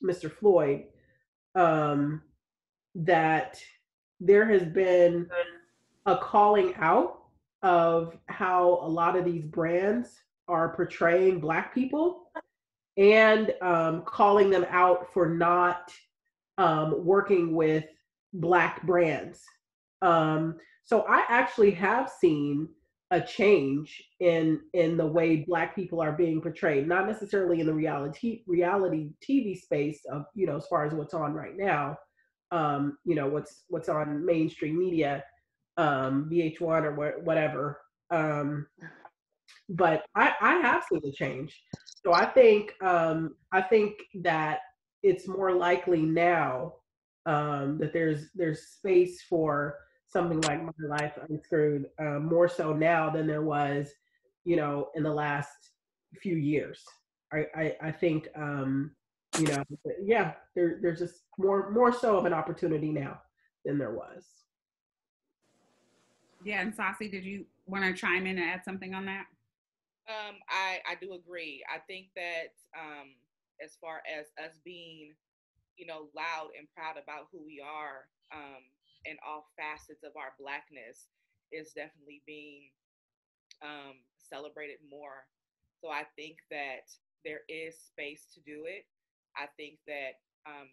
Mr. Floyd, that there has been a calling out of how a lot of these brands are portraying Black people and calling them out for not working with Black brands. So I actually have seen a change in the way Black people are being portrayed, not necessarily in the reality TV space of, as far as what's on right now, what's on mainstream media, VH1 or whatever. But I have seen a change. So I think that it's more likely now that there's space for something like My Life Unscrewed, more so now than there was, in the last few years. I think, there's just more so of an opportunity now than there was. Yeah, and Saucy, did you want to chime in and add something on that? I do agree. I think that as far as us being you know, loud and proud about who we are in all facets of our Blackness is definitely being celebrated more. So I think that there is space to do it. I think that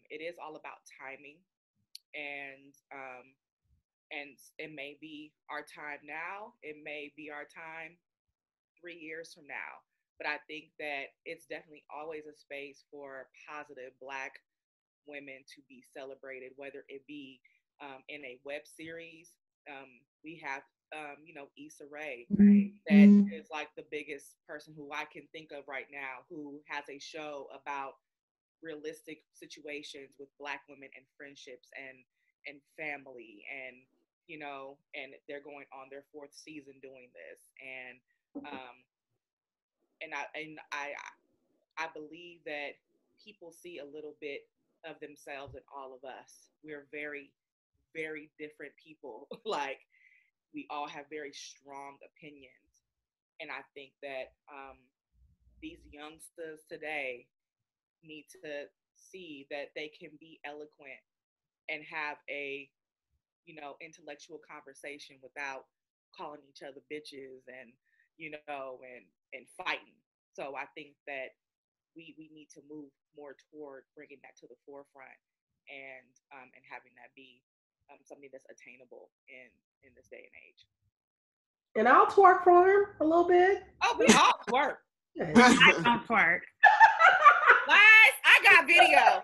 it is all about timing, and it may be our time now, it may be our time 3 years from now, but I think that it's definitely always a space for positive Black women to be celebrated, whether it be in a web series. We have, you know, Issa Rae, right? That is like the biggest person who I can think of right now who has a show about realistic situations with Black women and friendships and family, and, you know, and they're going on their 4th season doing this. And I believe that people see a little bit of themselves in all of us. We're very, very different people. Like, we all have very strong opinions. And I think that these youngsters today need to see that they can be eloquent and have a, you know, intellectual conversation without calling each other bitches and, you know, and fighting. So I think that we need to move more toward bringing that to the forefront and having that be something that's attainable in this day and age. And I'll twerk for him a little bit. Oh, we all twerk. I don't twerk. Lies, I got video.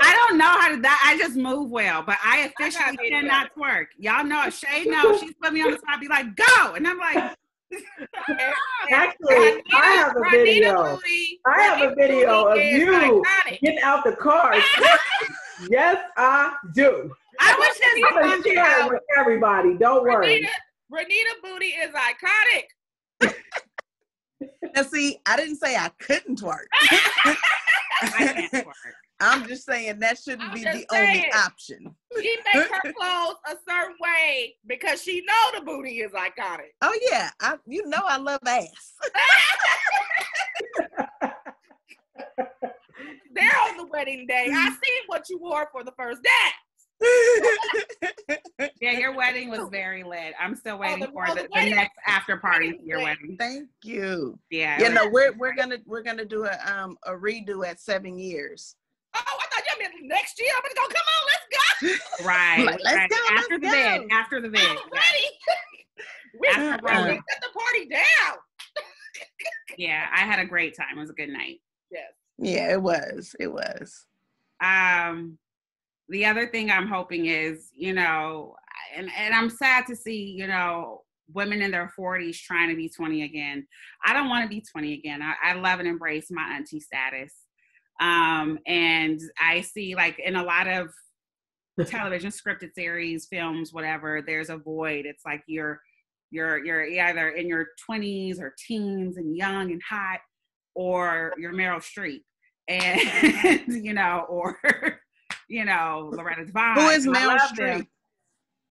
I don't know how to that. I just move well, but I officially cannot twerk. Y'all know, Shay knows, she's put me on the spot, be like, go. And I'm like, actually, Ranita, I have a video of you getting out the car. Yes, I do. I was just going to share it with everybody. Don't worry. Ranita booty is iconic. Now, see, I didn't say I couldn't twerk. I can't twerk. I'm just saying that shouldn't be the only option. She makes her clothes a certain way because she know the booty is iconic. Oh yeah, you know I love ass. There on the wedding day, I seen what you wore for the first dance. Yeah, your wedding was very lit. I'm still waiting for the next after party for your wedding. Thank you. Yeah, you know we're gonna do a redo at 7 years. Oh, I thought y'all meant next year. I'm gonna go. Come on, let's go. Right, like, let's right. Go. After let's the go. Bed, after the bed. I'm ready. We set the party down. Yeah, I had a great time. It was a good night. Yes. Yeah, it was. It was. The other thing I'm hoping is, you know, and I'm sad to see, you know, women in their 40s trying to be 20 again. I don't want to be 20 again. I love and embrace my auntie status. And I see, like, in a lot of television, scripted series, films, whatever, there's a void. It's like you're either in your 20s or teens and young and hot, or you're Meryl Streep, and you know, or you know, Loretta Devine. Who is Meryl Streep?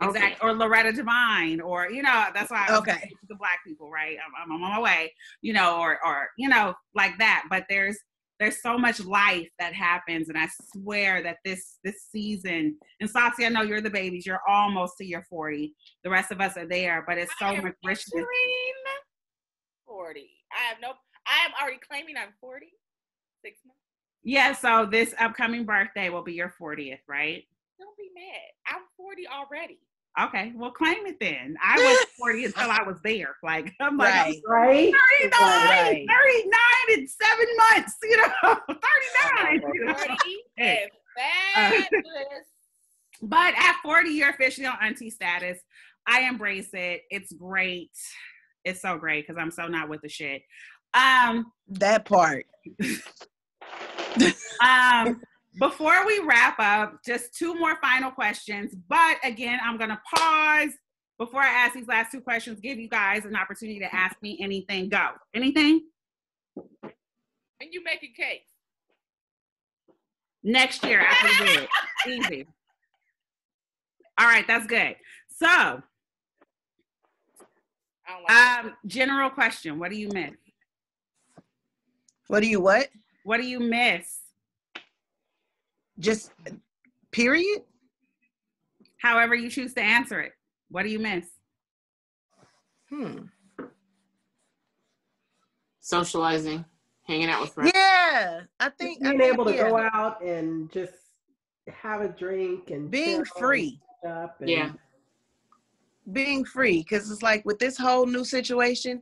Exactly, okay. Or Loretta Devine, or you know, that's why I was okay. The Black people, right? I'm on my way, you know, or you know, like that. But there's so much life that happens, and I swear that this season, and Saucy, I know you're the babies, you're almost to your 40. The rest of us are there, but it's so much richness. 40. I am already claiming I'm 40. 6 months. Yeah, so this upcoming birthday will be your 40th, right? Don't be mad. I'm 40 already. Okay, well, claim it then. I was 40 until I was there. Like, I'm like, right. 39 in 7 months, you know, 39. You know? 40 and fabulous. But at 40, you're officially on auntie status. I embrace it. It's great. It's so great because I'm so not with the shit. That part. Before we wrap up, just 2 more final questions. But again, I'm going to pause before I ask these last 2 questions, give you guys an opportunity to ask me anything. Go. Anything? And you making cake? Next year, I can do it. Easy. All right, that's good. So, general question. What do you miss? What do you what? What do you miss? Just period? However you choose to answer it. What do you miss? Socializing, hanging out with friends. Yeah, I think being able to go out and just have a drink and being free. Yeah, being free, because it's like with this whole new situation,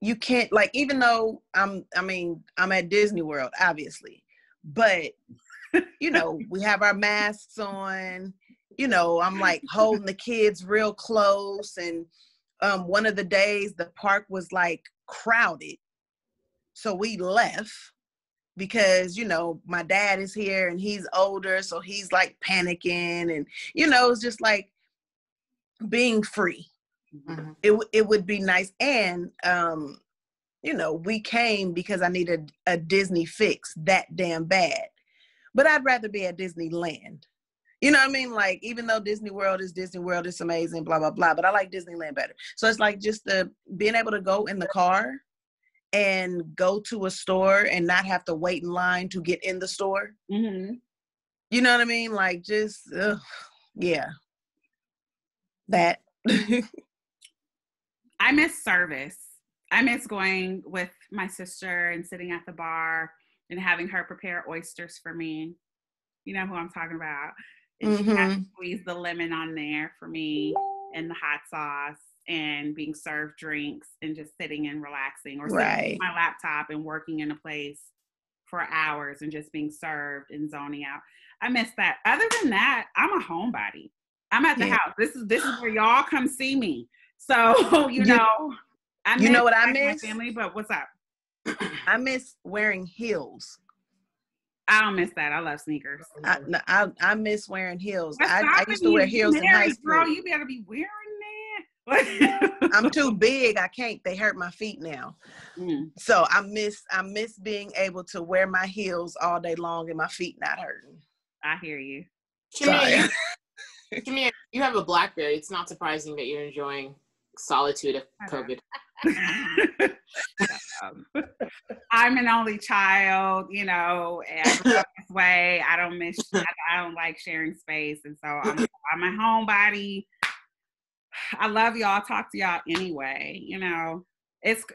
you can't, like, even though I'm at Disney World, obviously, but you know, we have our masks on. You know, I'm like holding the kids real close, and one of the days the park was like crowded, so we left because, you know, my dad is here and he's older, so he's like panicking, and you know, it's just like being free. Mm-hmm. It would be nice, and you know, we came because I needed a Disney fix that damn bad, but I'd rather be at Disneyland. You know what I mean? Like, even though Disney World is amazing, blah, blah, blah, but I like Disneyland better. So it's like just the being able to go in the car and go to a store and not have to wait in line to get in the store. Mm-hmm. You know what I mean? Like, just, yeah. That. I miss service. I miss going with my sister and sitting at the bar and having her prepare oysters for me. You know who I'm talking about. And she had to squeeze the lemon on there for me and the hot sauce, and being served drinks and just sitting and relaxing, or sitting on my laptop and working in a place for hours and just being served and zoning out. I miss that. Other than that, I'm a homebody. I'm at the house. This is where y'all come see me. So, you know, I miss, you know what I miss? My family, but what's up? I miss wearing heels. I don't miss that. I love sneakers. I miss wearing heels. I used to wear heels in high school. Girl, you better be wearing that. I'm too big. I can't. They hurt my feet now. So I miss being able to wear my heels all day long and my feet not hurting. I hear you. Sorry. Chamia, you have a BlackBerry. It's not surprising that you're enjoying solitude of COVID. I'm an only child, you know, and I grew up this way. I don't like sharing space, and so I'm a homebody. I love y'all, talk to y'all anyway, you know.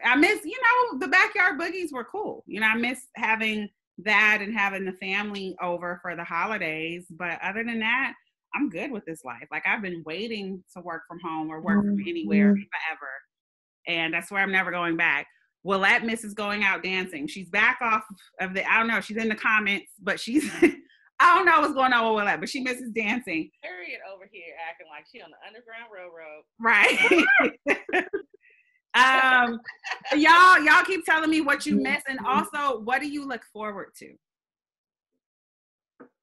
I miss, you know, the backyard boogies were cool. You know, I miss having that and having the family over for the holidays, but other than that, I'm good with this life. Like, I've been waiting to work from home or work from anywhere forever. And I swear I'm never going back. Willette misses going out dancing. She's back off of the, I don't know, she's in the comments, but she's, I don't know what's going on with Willette, but she misses dancing. Harriet over here acting like she on the Underground Railroad. Right. Y'all keep telling me what you miss, and also, what do you look forward to?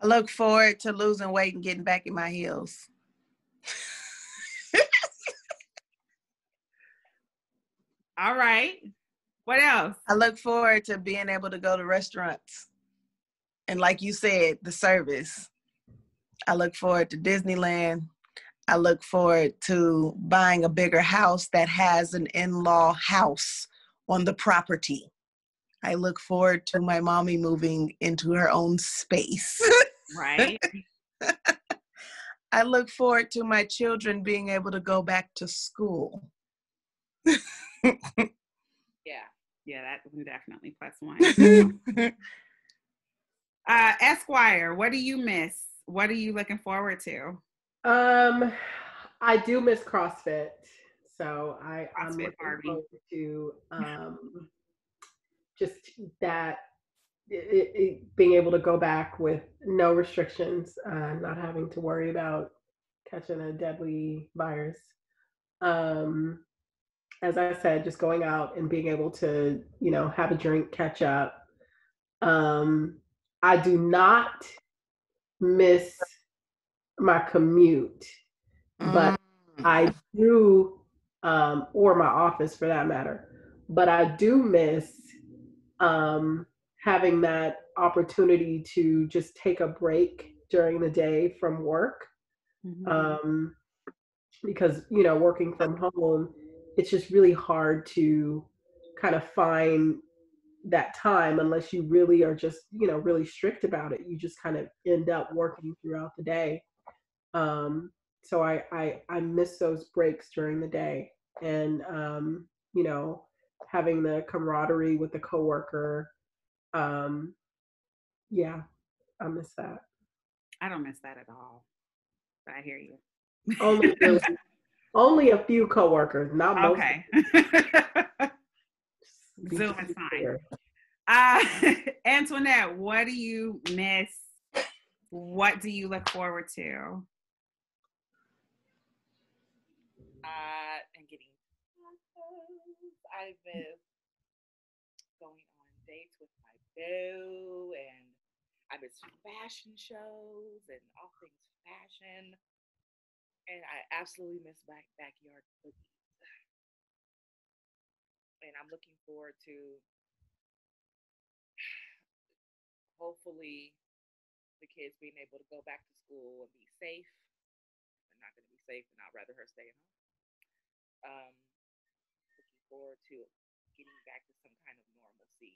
I look forward to losing weight and getting back in my heels. All right. What else? I look forward to being able to go to restaurants. And like you said, the service. I look forward to Disneyland. I look forward to buying a bigger house that has an in-law house on the property. I look forward to my mommy moving into her own space. Right. I look forward to my children being able to go back to school. Yeah, that was definitely plus one. Esquire, what do you miss? What are you looking forward to? I do miss CrossFit, so I'm looking forward to just that being able to go back with no restrictions, not having to worry about catching a deadly virus. As I said, just going out and being able to, you know, have a drink, catch up. I do not miss my commute, but I do, or my office for that matter, but I do miss having that opportunity to just take a break during the day from work. Because, you know, working from home, it's just really hard to kind of find that time unless you really are just, you know, really strict about it. You just kind of end up working throughout the day. So I miss those breaks during the day, and, you know, having the camaraderie with the coworker. Yeah, I miss that. I don't miss that at all, but I hear you. Only a few coworkers, not most. Okay. Zoom is fine. Antoinette, what do you miss? What do you look forward to? I'm getting. I miss going on dates with my boo, and I miss fashion shows and all things fashion. And I absolutely miss my backyard cookies. And I'm looking forward to hopefully the kids being able to go back to school and be safe. They're not going to be safe, and I'd rather her stay at home. Looking forward to getting back to some kind of normalcy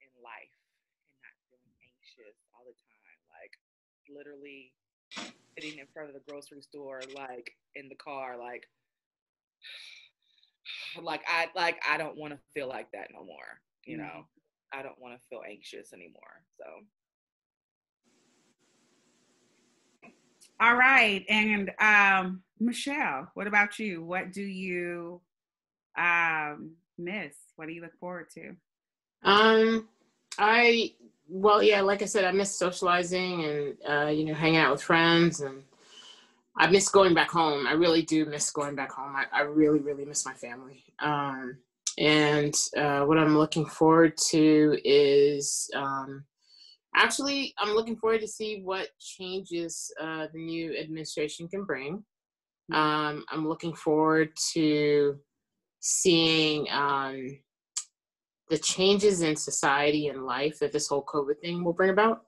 in life and not feeling anxious all the time. Like, literally sitting in front of the grocery store, like, in the car, like... I don't want to feel like that no more, you know. Mm-hmm. I don't want to feel anxious anymore. So, all right, and Michelle, what about you? What do you miss? What do you look forward to? Like I said, I miss socializing and you know, hanging out with friends, and I miss going back home. I really do miss going back home. I really, really miss my family. What I'm looking forward to is, actually, I'm looking forward to see what changes the new administration can bring. I'm looking forward to seeing the changes in society and life that this whole COVID thing will bring about.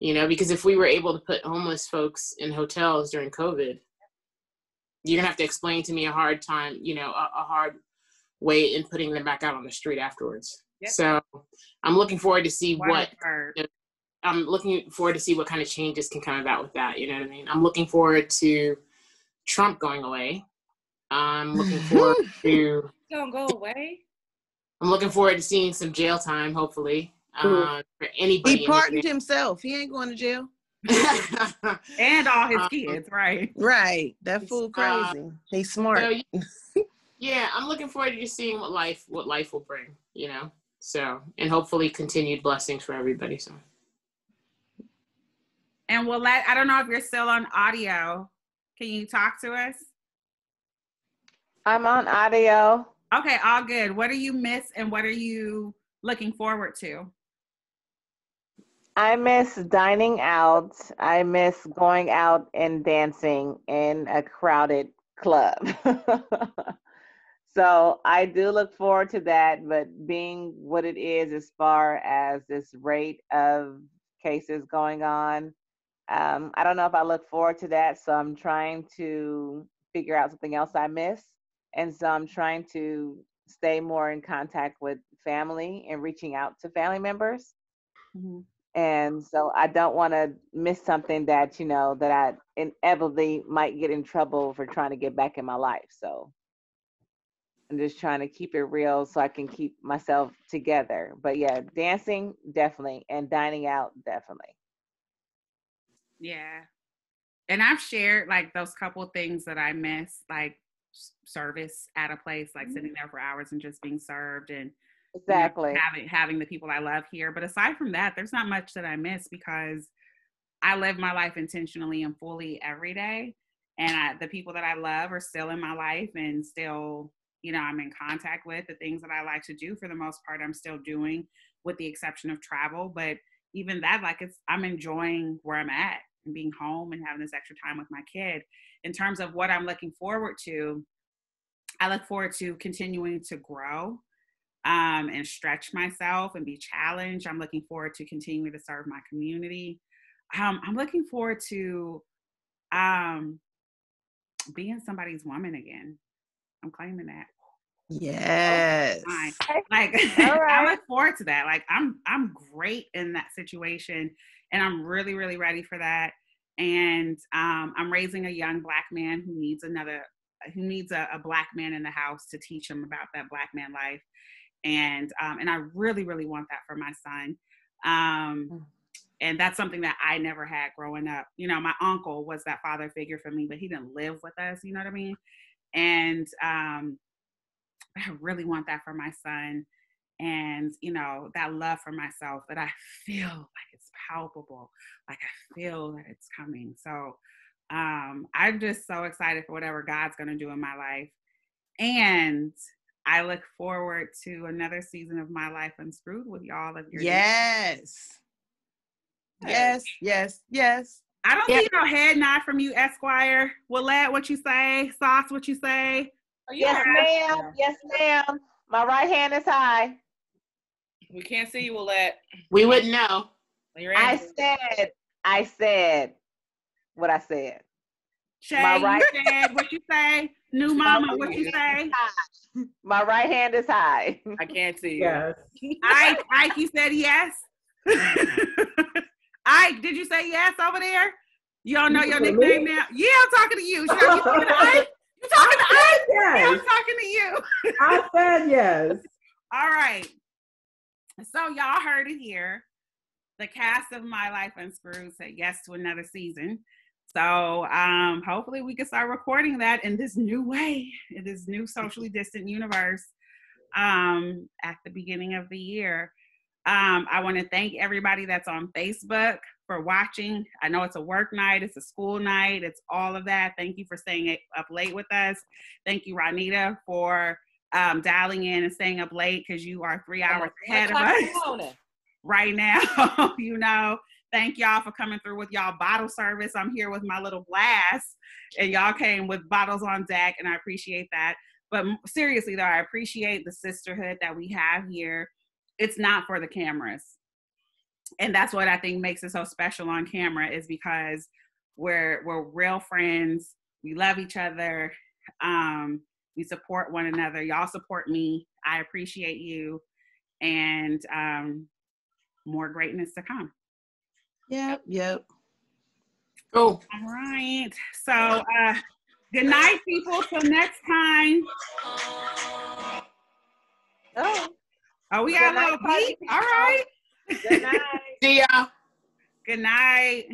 You know, because if we were able to put homeless folks in hotels during COVID, you're gonna have to explain to me a hard time, you know, a hard way in putting them back out on the street afterwards. Yep. So I'm looking forward to see what kind of changes can come about with that. You know what I mean? I'm looking forward to Trump going away. I'm looking forward to don't go away. I'm looking forward to seeing some jail time, hopefully. For anybody, he pardoned himself. He ain't going to jail. And all his kids, right? That fool crazy. He's smart. So, yeah, I'm looking forward to just seeing what life will bring. You know, so, and hopefully continued blessings for everybody. So, and Willette, I don't know if you're still on audio. Can you talk to us? I'm on audio. Okay, all good. What do you miss, and what are you looking forward to? I miss dining out. I miss going out and dancing in a crowded club. So I do look forward to that, but being what it is as far as this rate of cases going on, I don't know if I look forward to that. So I'm trying to figure out something else I miss. And so I'm trying to stay more in contact with family and reaching out to family members. Mm-hmm. And so I don't want to miss something that, you know, that I inevitably might get in trouble for trying to get back in my life. So I'm just trying to keep it real so I can keep myself together. But yeah, dancing, definitely. And dining out, definitely. Yeah. And I've shared like those couple things that I miss, like service at a place, like mm-hmm. sitting there for hours and just being served and exactly, you know, having the people I love here. But aside from that, there's not much that I miss because I live my life intentionally and fully every day, and the people that I love are still in my life and still, you know, I'm in contact with. The things that I like to do for the most part I'm still doing, with the exception of travel. But even that, like, I'm enjoying where I'm at and being home and having this extra time with my kid. In terms of what I'm looking forward to, I look forward to continuing to grow and stretch myself and be challenged. I'm looking forward to continuing to serve my community. I'm looking forward to being somebody's woman again. I'm claiming that. Yes. Like all right. I look forward to that. Like I'm great in that situation, and I'm really, really ready for that. And I'm raising a young Black man who needs a Black man in the house to teach him about that Black man life. And I really, really want that for my son. And that's something that I never had growing up. You know, my uncle was that father figure for me, but he didn't live with us. You know what I mean? And I really want that for my son. And, you know, that love for myself that I feel like it's palpable. Like I feel that it's coming. So I'm just so excited for whatever God's going to do in my life. And I look forward to another season of My Life Unscrewed with y'all. Yes. Yes, yes, yes. I don't see no head nod from you, Esquire. Willette, what you say? Sauce, what you say? Yes, ma'am. Yes, ma'am. My right hand is high. We can't see you, Willette. We wouldn't know. I said what I said. Shay, my right hand, what you say? New mama, what you say? My right hand is high. I can't see you. Yes. Ike, you said yes? Ike, did you say yes over there? You don't know your nickname now? Yeah, I'm talking to you. Shay, you talking to Ike? You talking to Ike? Yes. Yeah, I'm talking to you. I said yes. All right. So y'all heard it here. The cast of My Life Unscrewed said yes to another season. So hopefully we can start recording that in this new way, in this new socially distant universe at the beginning of the year. I want to thank everybody that's on Facebook for watching. I know it's a work night, it's a school night, it's all of that. Thank you for staying up late with us. Thank you, Ranita, for dialing in and staying up late because you are 3 hours ahead of us right now, you know. Thank y'all for coming through with y'all bottle service. I'm here with my little glass, and y'all came with bottles on deck, and I appreciate that. But seriously, though, I appreciate the sisterhood that we have here. It's not for the cameras. And that's what I think makes it so special on camera, is because we're real friends. We love each other. We support one another. Y'all support me. I appreciate you. And more greatness to come. Yep. Cool. All right. So, good night, people. Till next time. Oh, we got a little beat. All right. Good night. See y'all. Good night.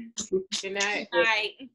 Good night. Good night.